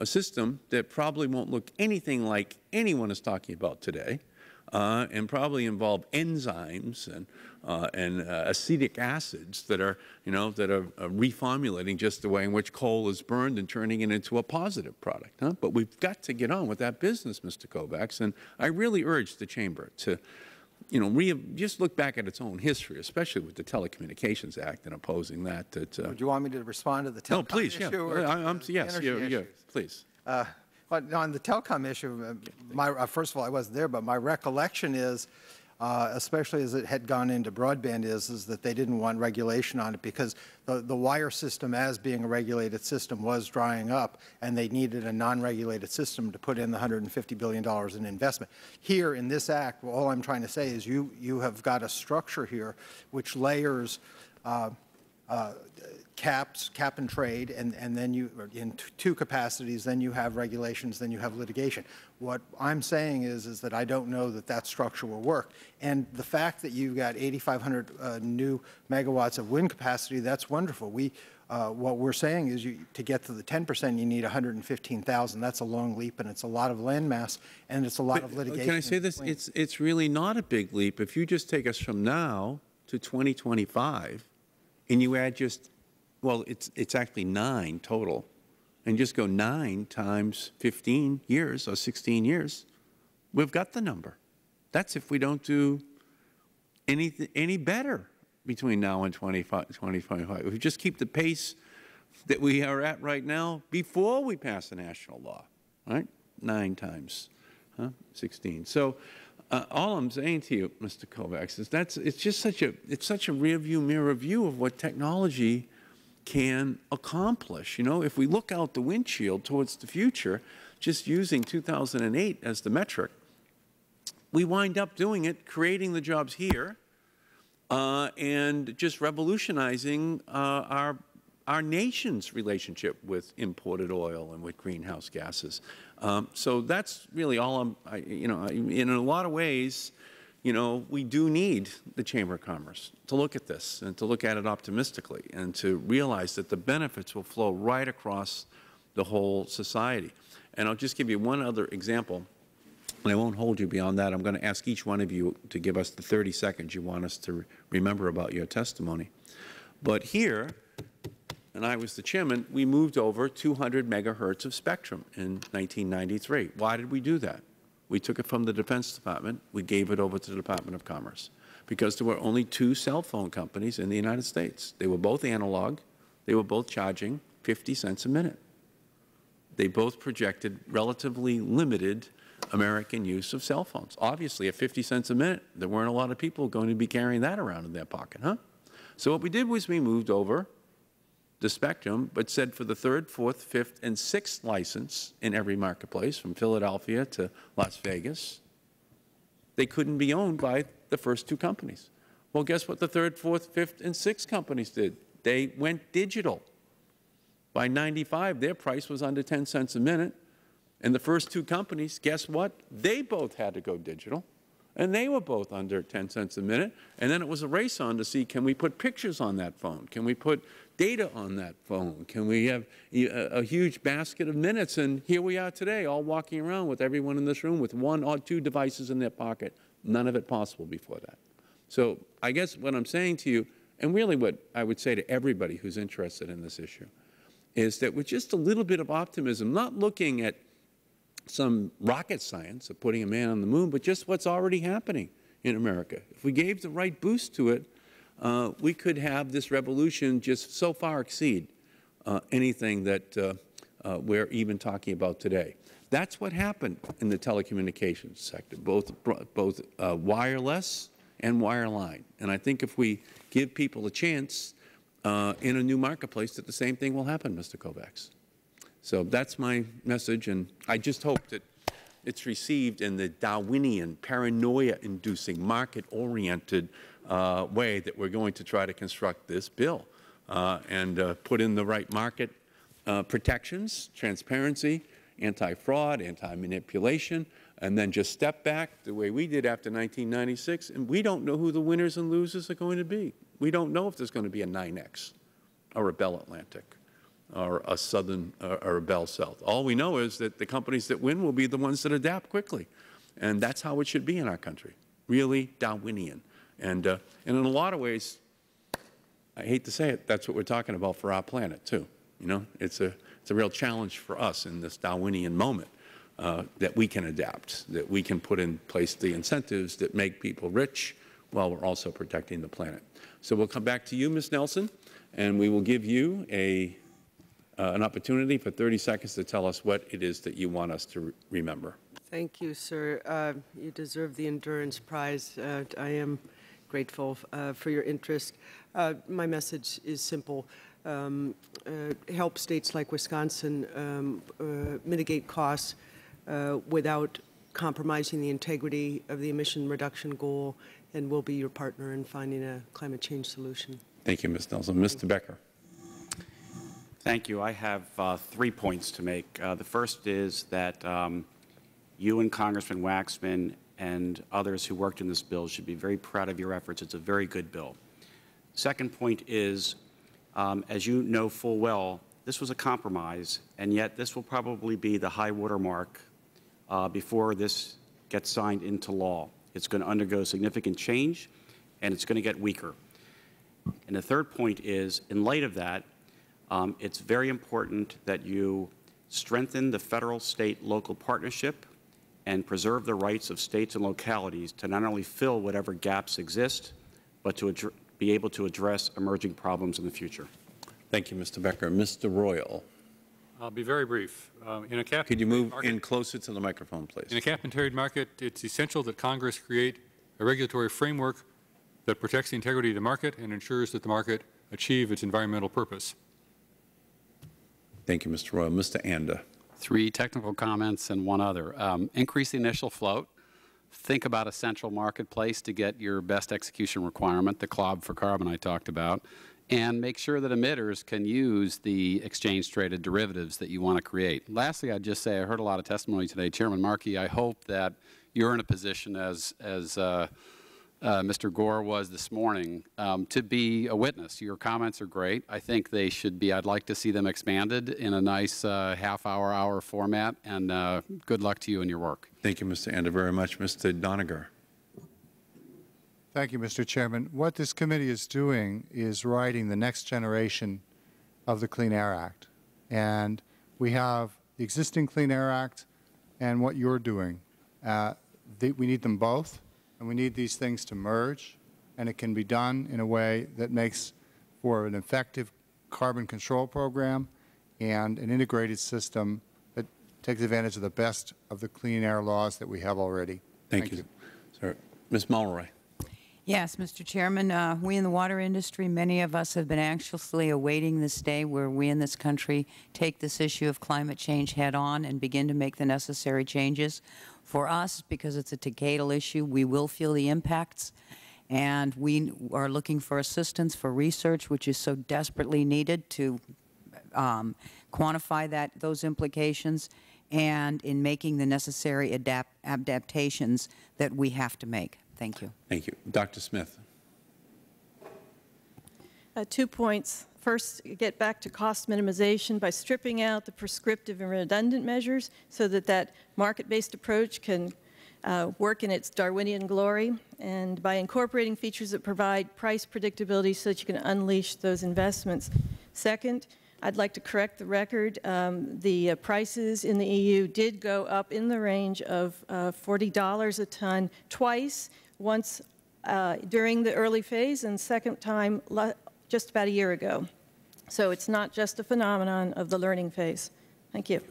a system that probably won't look anything like anyone is talking about today, and probably involve enzymes and acetic acids that are, you know, that are reformulating just the way in which coal is burned and turning it into a positive product. Huh? But we've got to get on with that business, Mr. Kovacs, and I really urge the chamber to, you know, just look back at its own history, especially with the Telecommunications Act and opposing that. Would you want me to respond to the telecom issue? Yeah. Or yes, yeah, please. Well, on the telecom issue, first of all, I wasn't there, but my recollection is, especially as it had gone into broadband, is that they didn't want regulation on it because the wire system, as being a regulated system, was drying up, and they needed a non-regulated system to put in the $150 billion in investment. Here in this act, all I'm trying to say is you have got a structure here which layers caps, cap and trade, and then you, in two capacities, then you have regulations, then you have litigation. What I'm saying is that I don't know that that structure will work. And the fact that you've got 8,500 new megawatts of wind capacity, that's wonderful. What we're saying is to get to the 10%, you need 115,000. That's a long leap, and it's a lot of land mass, and it's a lot of litigation. Can I say this? It's really not a big leap. If you just take us from now to 2025, and you add just, well, it's actually 9 total, and just go 9 times 15 years or 16 years, we've got the number. That's if we don't do any better between now and 2025. If we just keep the pace that we are at right now before we pass a national law, right? 9 times 16. So all I'm saying to you, Mr. Kovacs, is it's just such a rearview mirror view of what technology can accomplish. You know, if we look out the windshield towards the future, just using 2008 as the metric, we wind up doing it, creating the jobs here, and just revolutionizing our nation's relationship with imported oil and with greenhouse gases. So that's really all in a lot of ways, you know, we do need the Chamber of Commerce to look at this and to look at it optimistically and to realize that the benefits will flow right across the whole society. And I'll just give you one other example, and I won't hold you beyond that. I'm going to ask each one of you to give us the 30 seconds you want us to remember about your testimony. But here, and I was the chairman, we moved over 200 megahertz of spectrum in 1993. Why did we do that? We took it from the Defense Department. We gave it over to the Department of Commerce because there were only 2 cell phone companies in the United States. They were both analog. They were both charging 50 cents a minute. They both projected relatively limited American use of cell phones. Obviously, at 50 cents a minute, there weren't a lot of people going to be carrying that around in their pocket, huh? So what we did was we moved over the spectrum, but said for the 3rd, 4th, 5th, and 6th license in every marketplace, from Philadelphia to Las Vegas, they couldn't be owned by the first 2 companies. Well, guess what the 3rd, 4th, 5th, and 6th companies did? They went digital. By 95, their price was under 10 cents a minute. And the first 2 companies, guess what? They both had to go digital. And they were both under 10 cents a minute. And then it was a race on to see, can we put pictures on that phone? Can we put data on that phone? Can we have a huge basket of minutes? And here we are today, all walking around with everyone in this room with 1 or 2 devices in their pocket. None of it possible before that. So I guess what I'm saying to you, and really what I would say to everybody who's interested in this issue, is that with just a little bit of optimism, not looking at some rocket science of putting a man on the moon, but just what's already happening in America. If we gave the right boost to it, we could have this revolution just so far exceed anything that we're even talking about today. That's what happened in the telecommunications sector, both wireless and wireline. And I think if we give people a chance in a new marketplace, that the same thing will happen, Mr. Kovacs. So that's my message, and I just hope that it's received in the Darwinian, paranoia-inducing, market-oriented way that we're going to try to construct this bill and put in the right market protections, transparency, anti-fraud, anti-manipulation, and then just step back the way we did after 1996, and we don't know who the winners and losers are going to be. We don't know if there's going to be a 9X or a Bell Atlantic or a Southern or a Bell South. All we know is that the companies that win will be the ones that adapt quickly, and that's how it should be in our country, really Darwinian. And in a lot of ways, I hate to say it, that's what we're talking about for our planet, too. You know, it's a real challenge for us in this Darwinian moment that we can adapt, that we can put in place the incentives that make people rich while we're also protecting the planet. So we'll come back to you, Ms. Nelson, and we will give you an opportunity for 30 seconds to tell us what it is that you want us to remember. Thank you, sir. You deserve the Endurance Prize. I am grateful for your interest. My message is simple. Help states like Wisconsin mitigate costs without compromising the integrity of the emission reduction goal, and we'll be your partner in finding a climate change solution. Thank you, Ms. Nelson. Mr. Becker. Thank you. I have 3 points to make. The first is that you and Congressman Waxman and others who worked in this bill should be very proud of your efforts. It's a very good bill. Second point is, as you know full well, this was a compromise, and yet this will probably be the high water mark before this gets signed into law. It's going to undergo significant change, and it's going to get weaker. And the third point is, in light of that, it's very important that you strengthen the federal, state, local partnership and preserve the rights of states and localities to not only fill whatever gaps exist, but to be able to address emerging problems in the future. Thank you, Mr. Becker. Mr. Royal. I'll be very brief. In a cap Could you move market, in closer to the microphone, please? In a cap-and-trade market, it's essential that Congress create a regulatory framework that protects the integrity of the market and ensures that the market achieve its environmental purpose. Thank you, Mr. Royal. Mr. Anda. 3 technical comments and one other. Increase the initial float. Think about a central marketplace to get your best execution requirement, the CLOB for carbon I talked about, and make sure that emitters can use the exchange-traded derivatives that you want to create. Lastly, I'd just say I heard a lot of testimony today. Chairman Markey, I hope that you're in a position, as Mr. Gore was this morning, to be a witness. Your comments are great. I think they should be. I'd like to see them expanded in a nice half-hour, hour format, and good luck to you and your work. Thank you, Mr. Anda, very much. Mr. Doniger. Thank you, Mr. Chairman. What this committee is doing is writing the next generation of the Clean Air Act. And we have the existing Clean Air Act and what you are doing. We need them both. And we need these things to merge, and it can be done in a way that makes for an effective carbon control program and an integrated system that takes advantage of the best of the clean air laws that we have already. Thank you. Sir. Ms. Mulroy. Yes, Mr. Chairman. We in the water industry, many of us have been anxiously awaiting this day where we in this country take this issue of climate change head on and begin to make the necessary changes. For us, because it's a decadal issue, we will feel the impacts, and we are looking for assistance for research, which is so desperately needed to quantify those implications and in making the necessary adaptations that we have to make. Thank you. Thank you. Dr. Smith. 2 points. First, get back to cost minimization by stripping out the prescriptive and redundant measures so that that market-based approach can work in its Darwinian glory, and by incorporating features that provide price predictability so that you can unleash those investments. Second, I'd like to correct the record. The prices in the EU did go up in the range of $40 a ton twice, once during the early phase and second time just about a year ago. So it's not just a phenomenon of the learning phase. Thank you.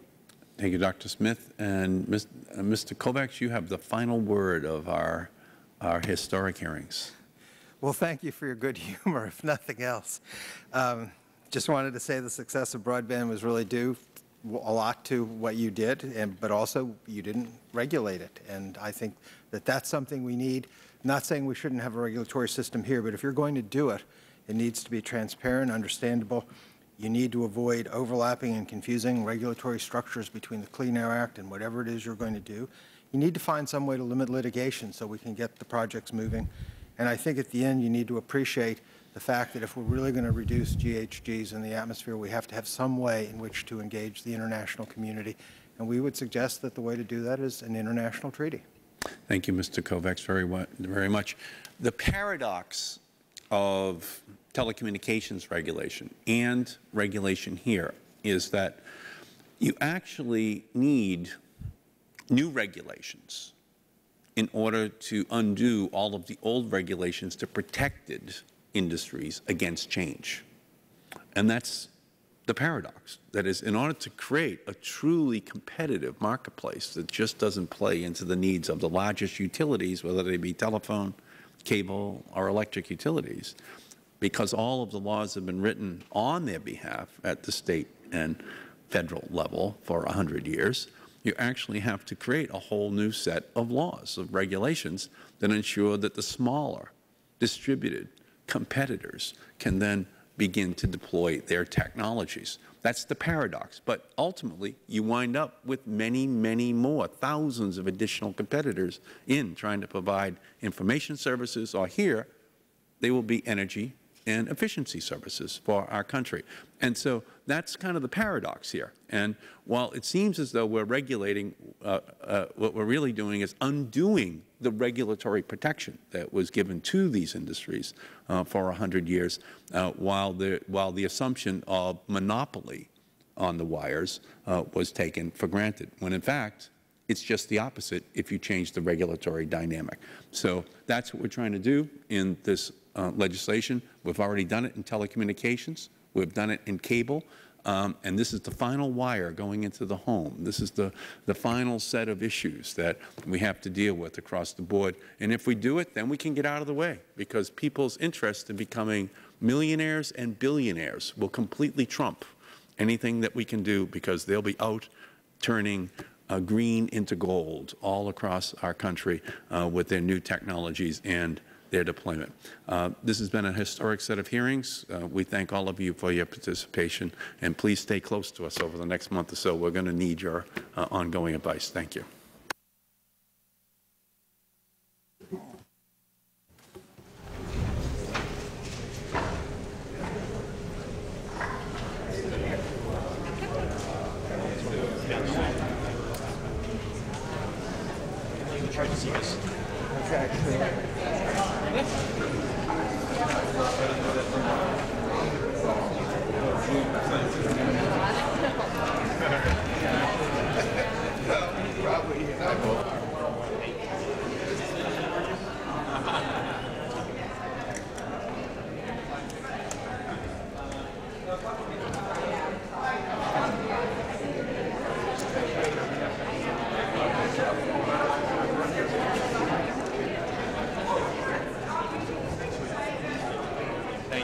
Thank you, Dr. Smith. And Mr. Kovacs, you have the final word of our historic hearings. Well, thank you for your good humor, if nothing else. Just wanted to say the success of broadband was really due a lot to what you did, but also you didn't regulate it. And I think that that's something we need. Not saying we shouldn't have a regulatory system here, but if you're going to do it, it needs to be transparent, understandable. You need to avoid overlapping and confusing regulatory structures between the Clean Air Act and whatever it is you're going to do. You need to find some way to limit litigation so we can get the projects moving. And I think at the end you need to appreciate the fact that if we're really going to reduce GHGs in the atmosphere, we have to have some way in which to engage the international community. And we would suggest that the way to do that is an international treaty. Thank you, Mr. Kovacs, very much. The paradox of telecommunications regulation and regulation here is that you actually need new regulations in order to undo all of the old regulations that protected industries against change. And that's the paradox. That is, in order to create a truly competitive marketplace that just doesn't play into the needs of the largest utilities, whether they be telephone, cable, or electric utilities, because all of the laws have been written on their behalf at the state and federal level for 100 years, you actually have to create a whole new set of laws, of regulations that ensure that the smaller distributed competitors can then begin to deploy their technologies. That's the paradox. But ultimately, you wind up with many, many more, thousands of additional competitors in trying to provide information services, or here, they will be energy and efficiency services for our country. And so that's kind of the paradox here. And while it seems as though we're regulating, what we're really doing is undoing the regulatory protection that was given to these industries for 100 years, while the assumption of monopoly on the wires was taken for granted, when in fact it's just the opposite if you change the regulatory dynamic. So that's what we're trying to do in this legislation. We've already done it in telecommunications. We've done it in cable. And this is the final wire going into the home. This is the final set of issues that we have to deal with across the board. And if we do it, then we can get out of the way, because people's interest in becoming millionaires and billionaires will completely trump anything that we can do, because they'll be out turning green into gold all across our country with their new technologies and their deployment. This has been a historic set of hearings. We thank all of you for your participation, and please stay close to us over the next month or so. We're going to need your ongoing advice. Thank you. Thank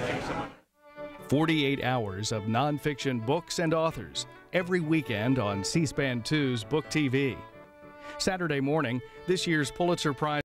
you so much. 48 hours of nonfiction books and authors every weekend on C-SPAN 2's Book TV. Saturday morning, this year's Pulitzer Prize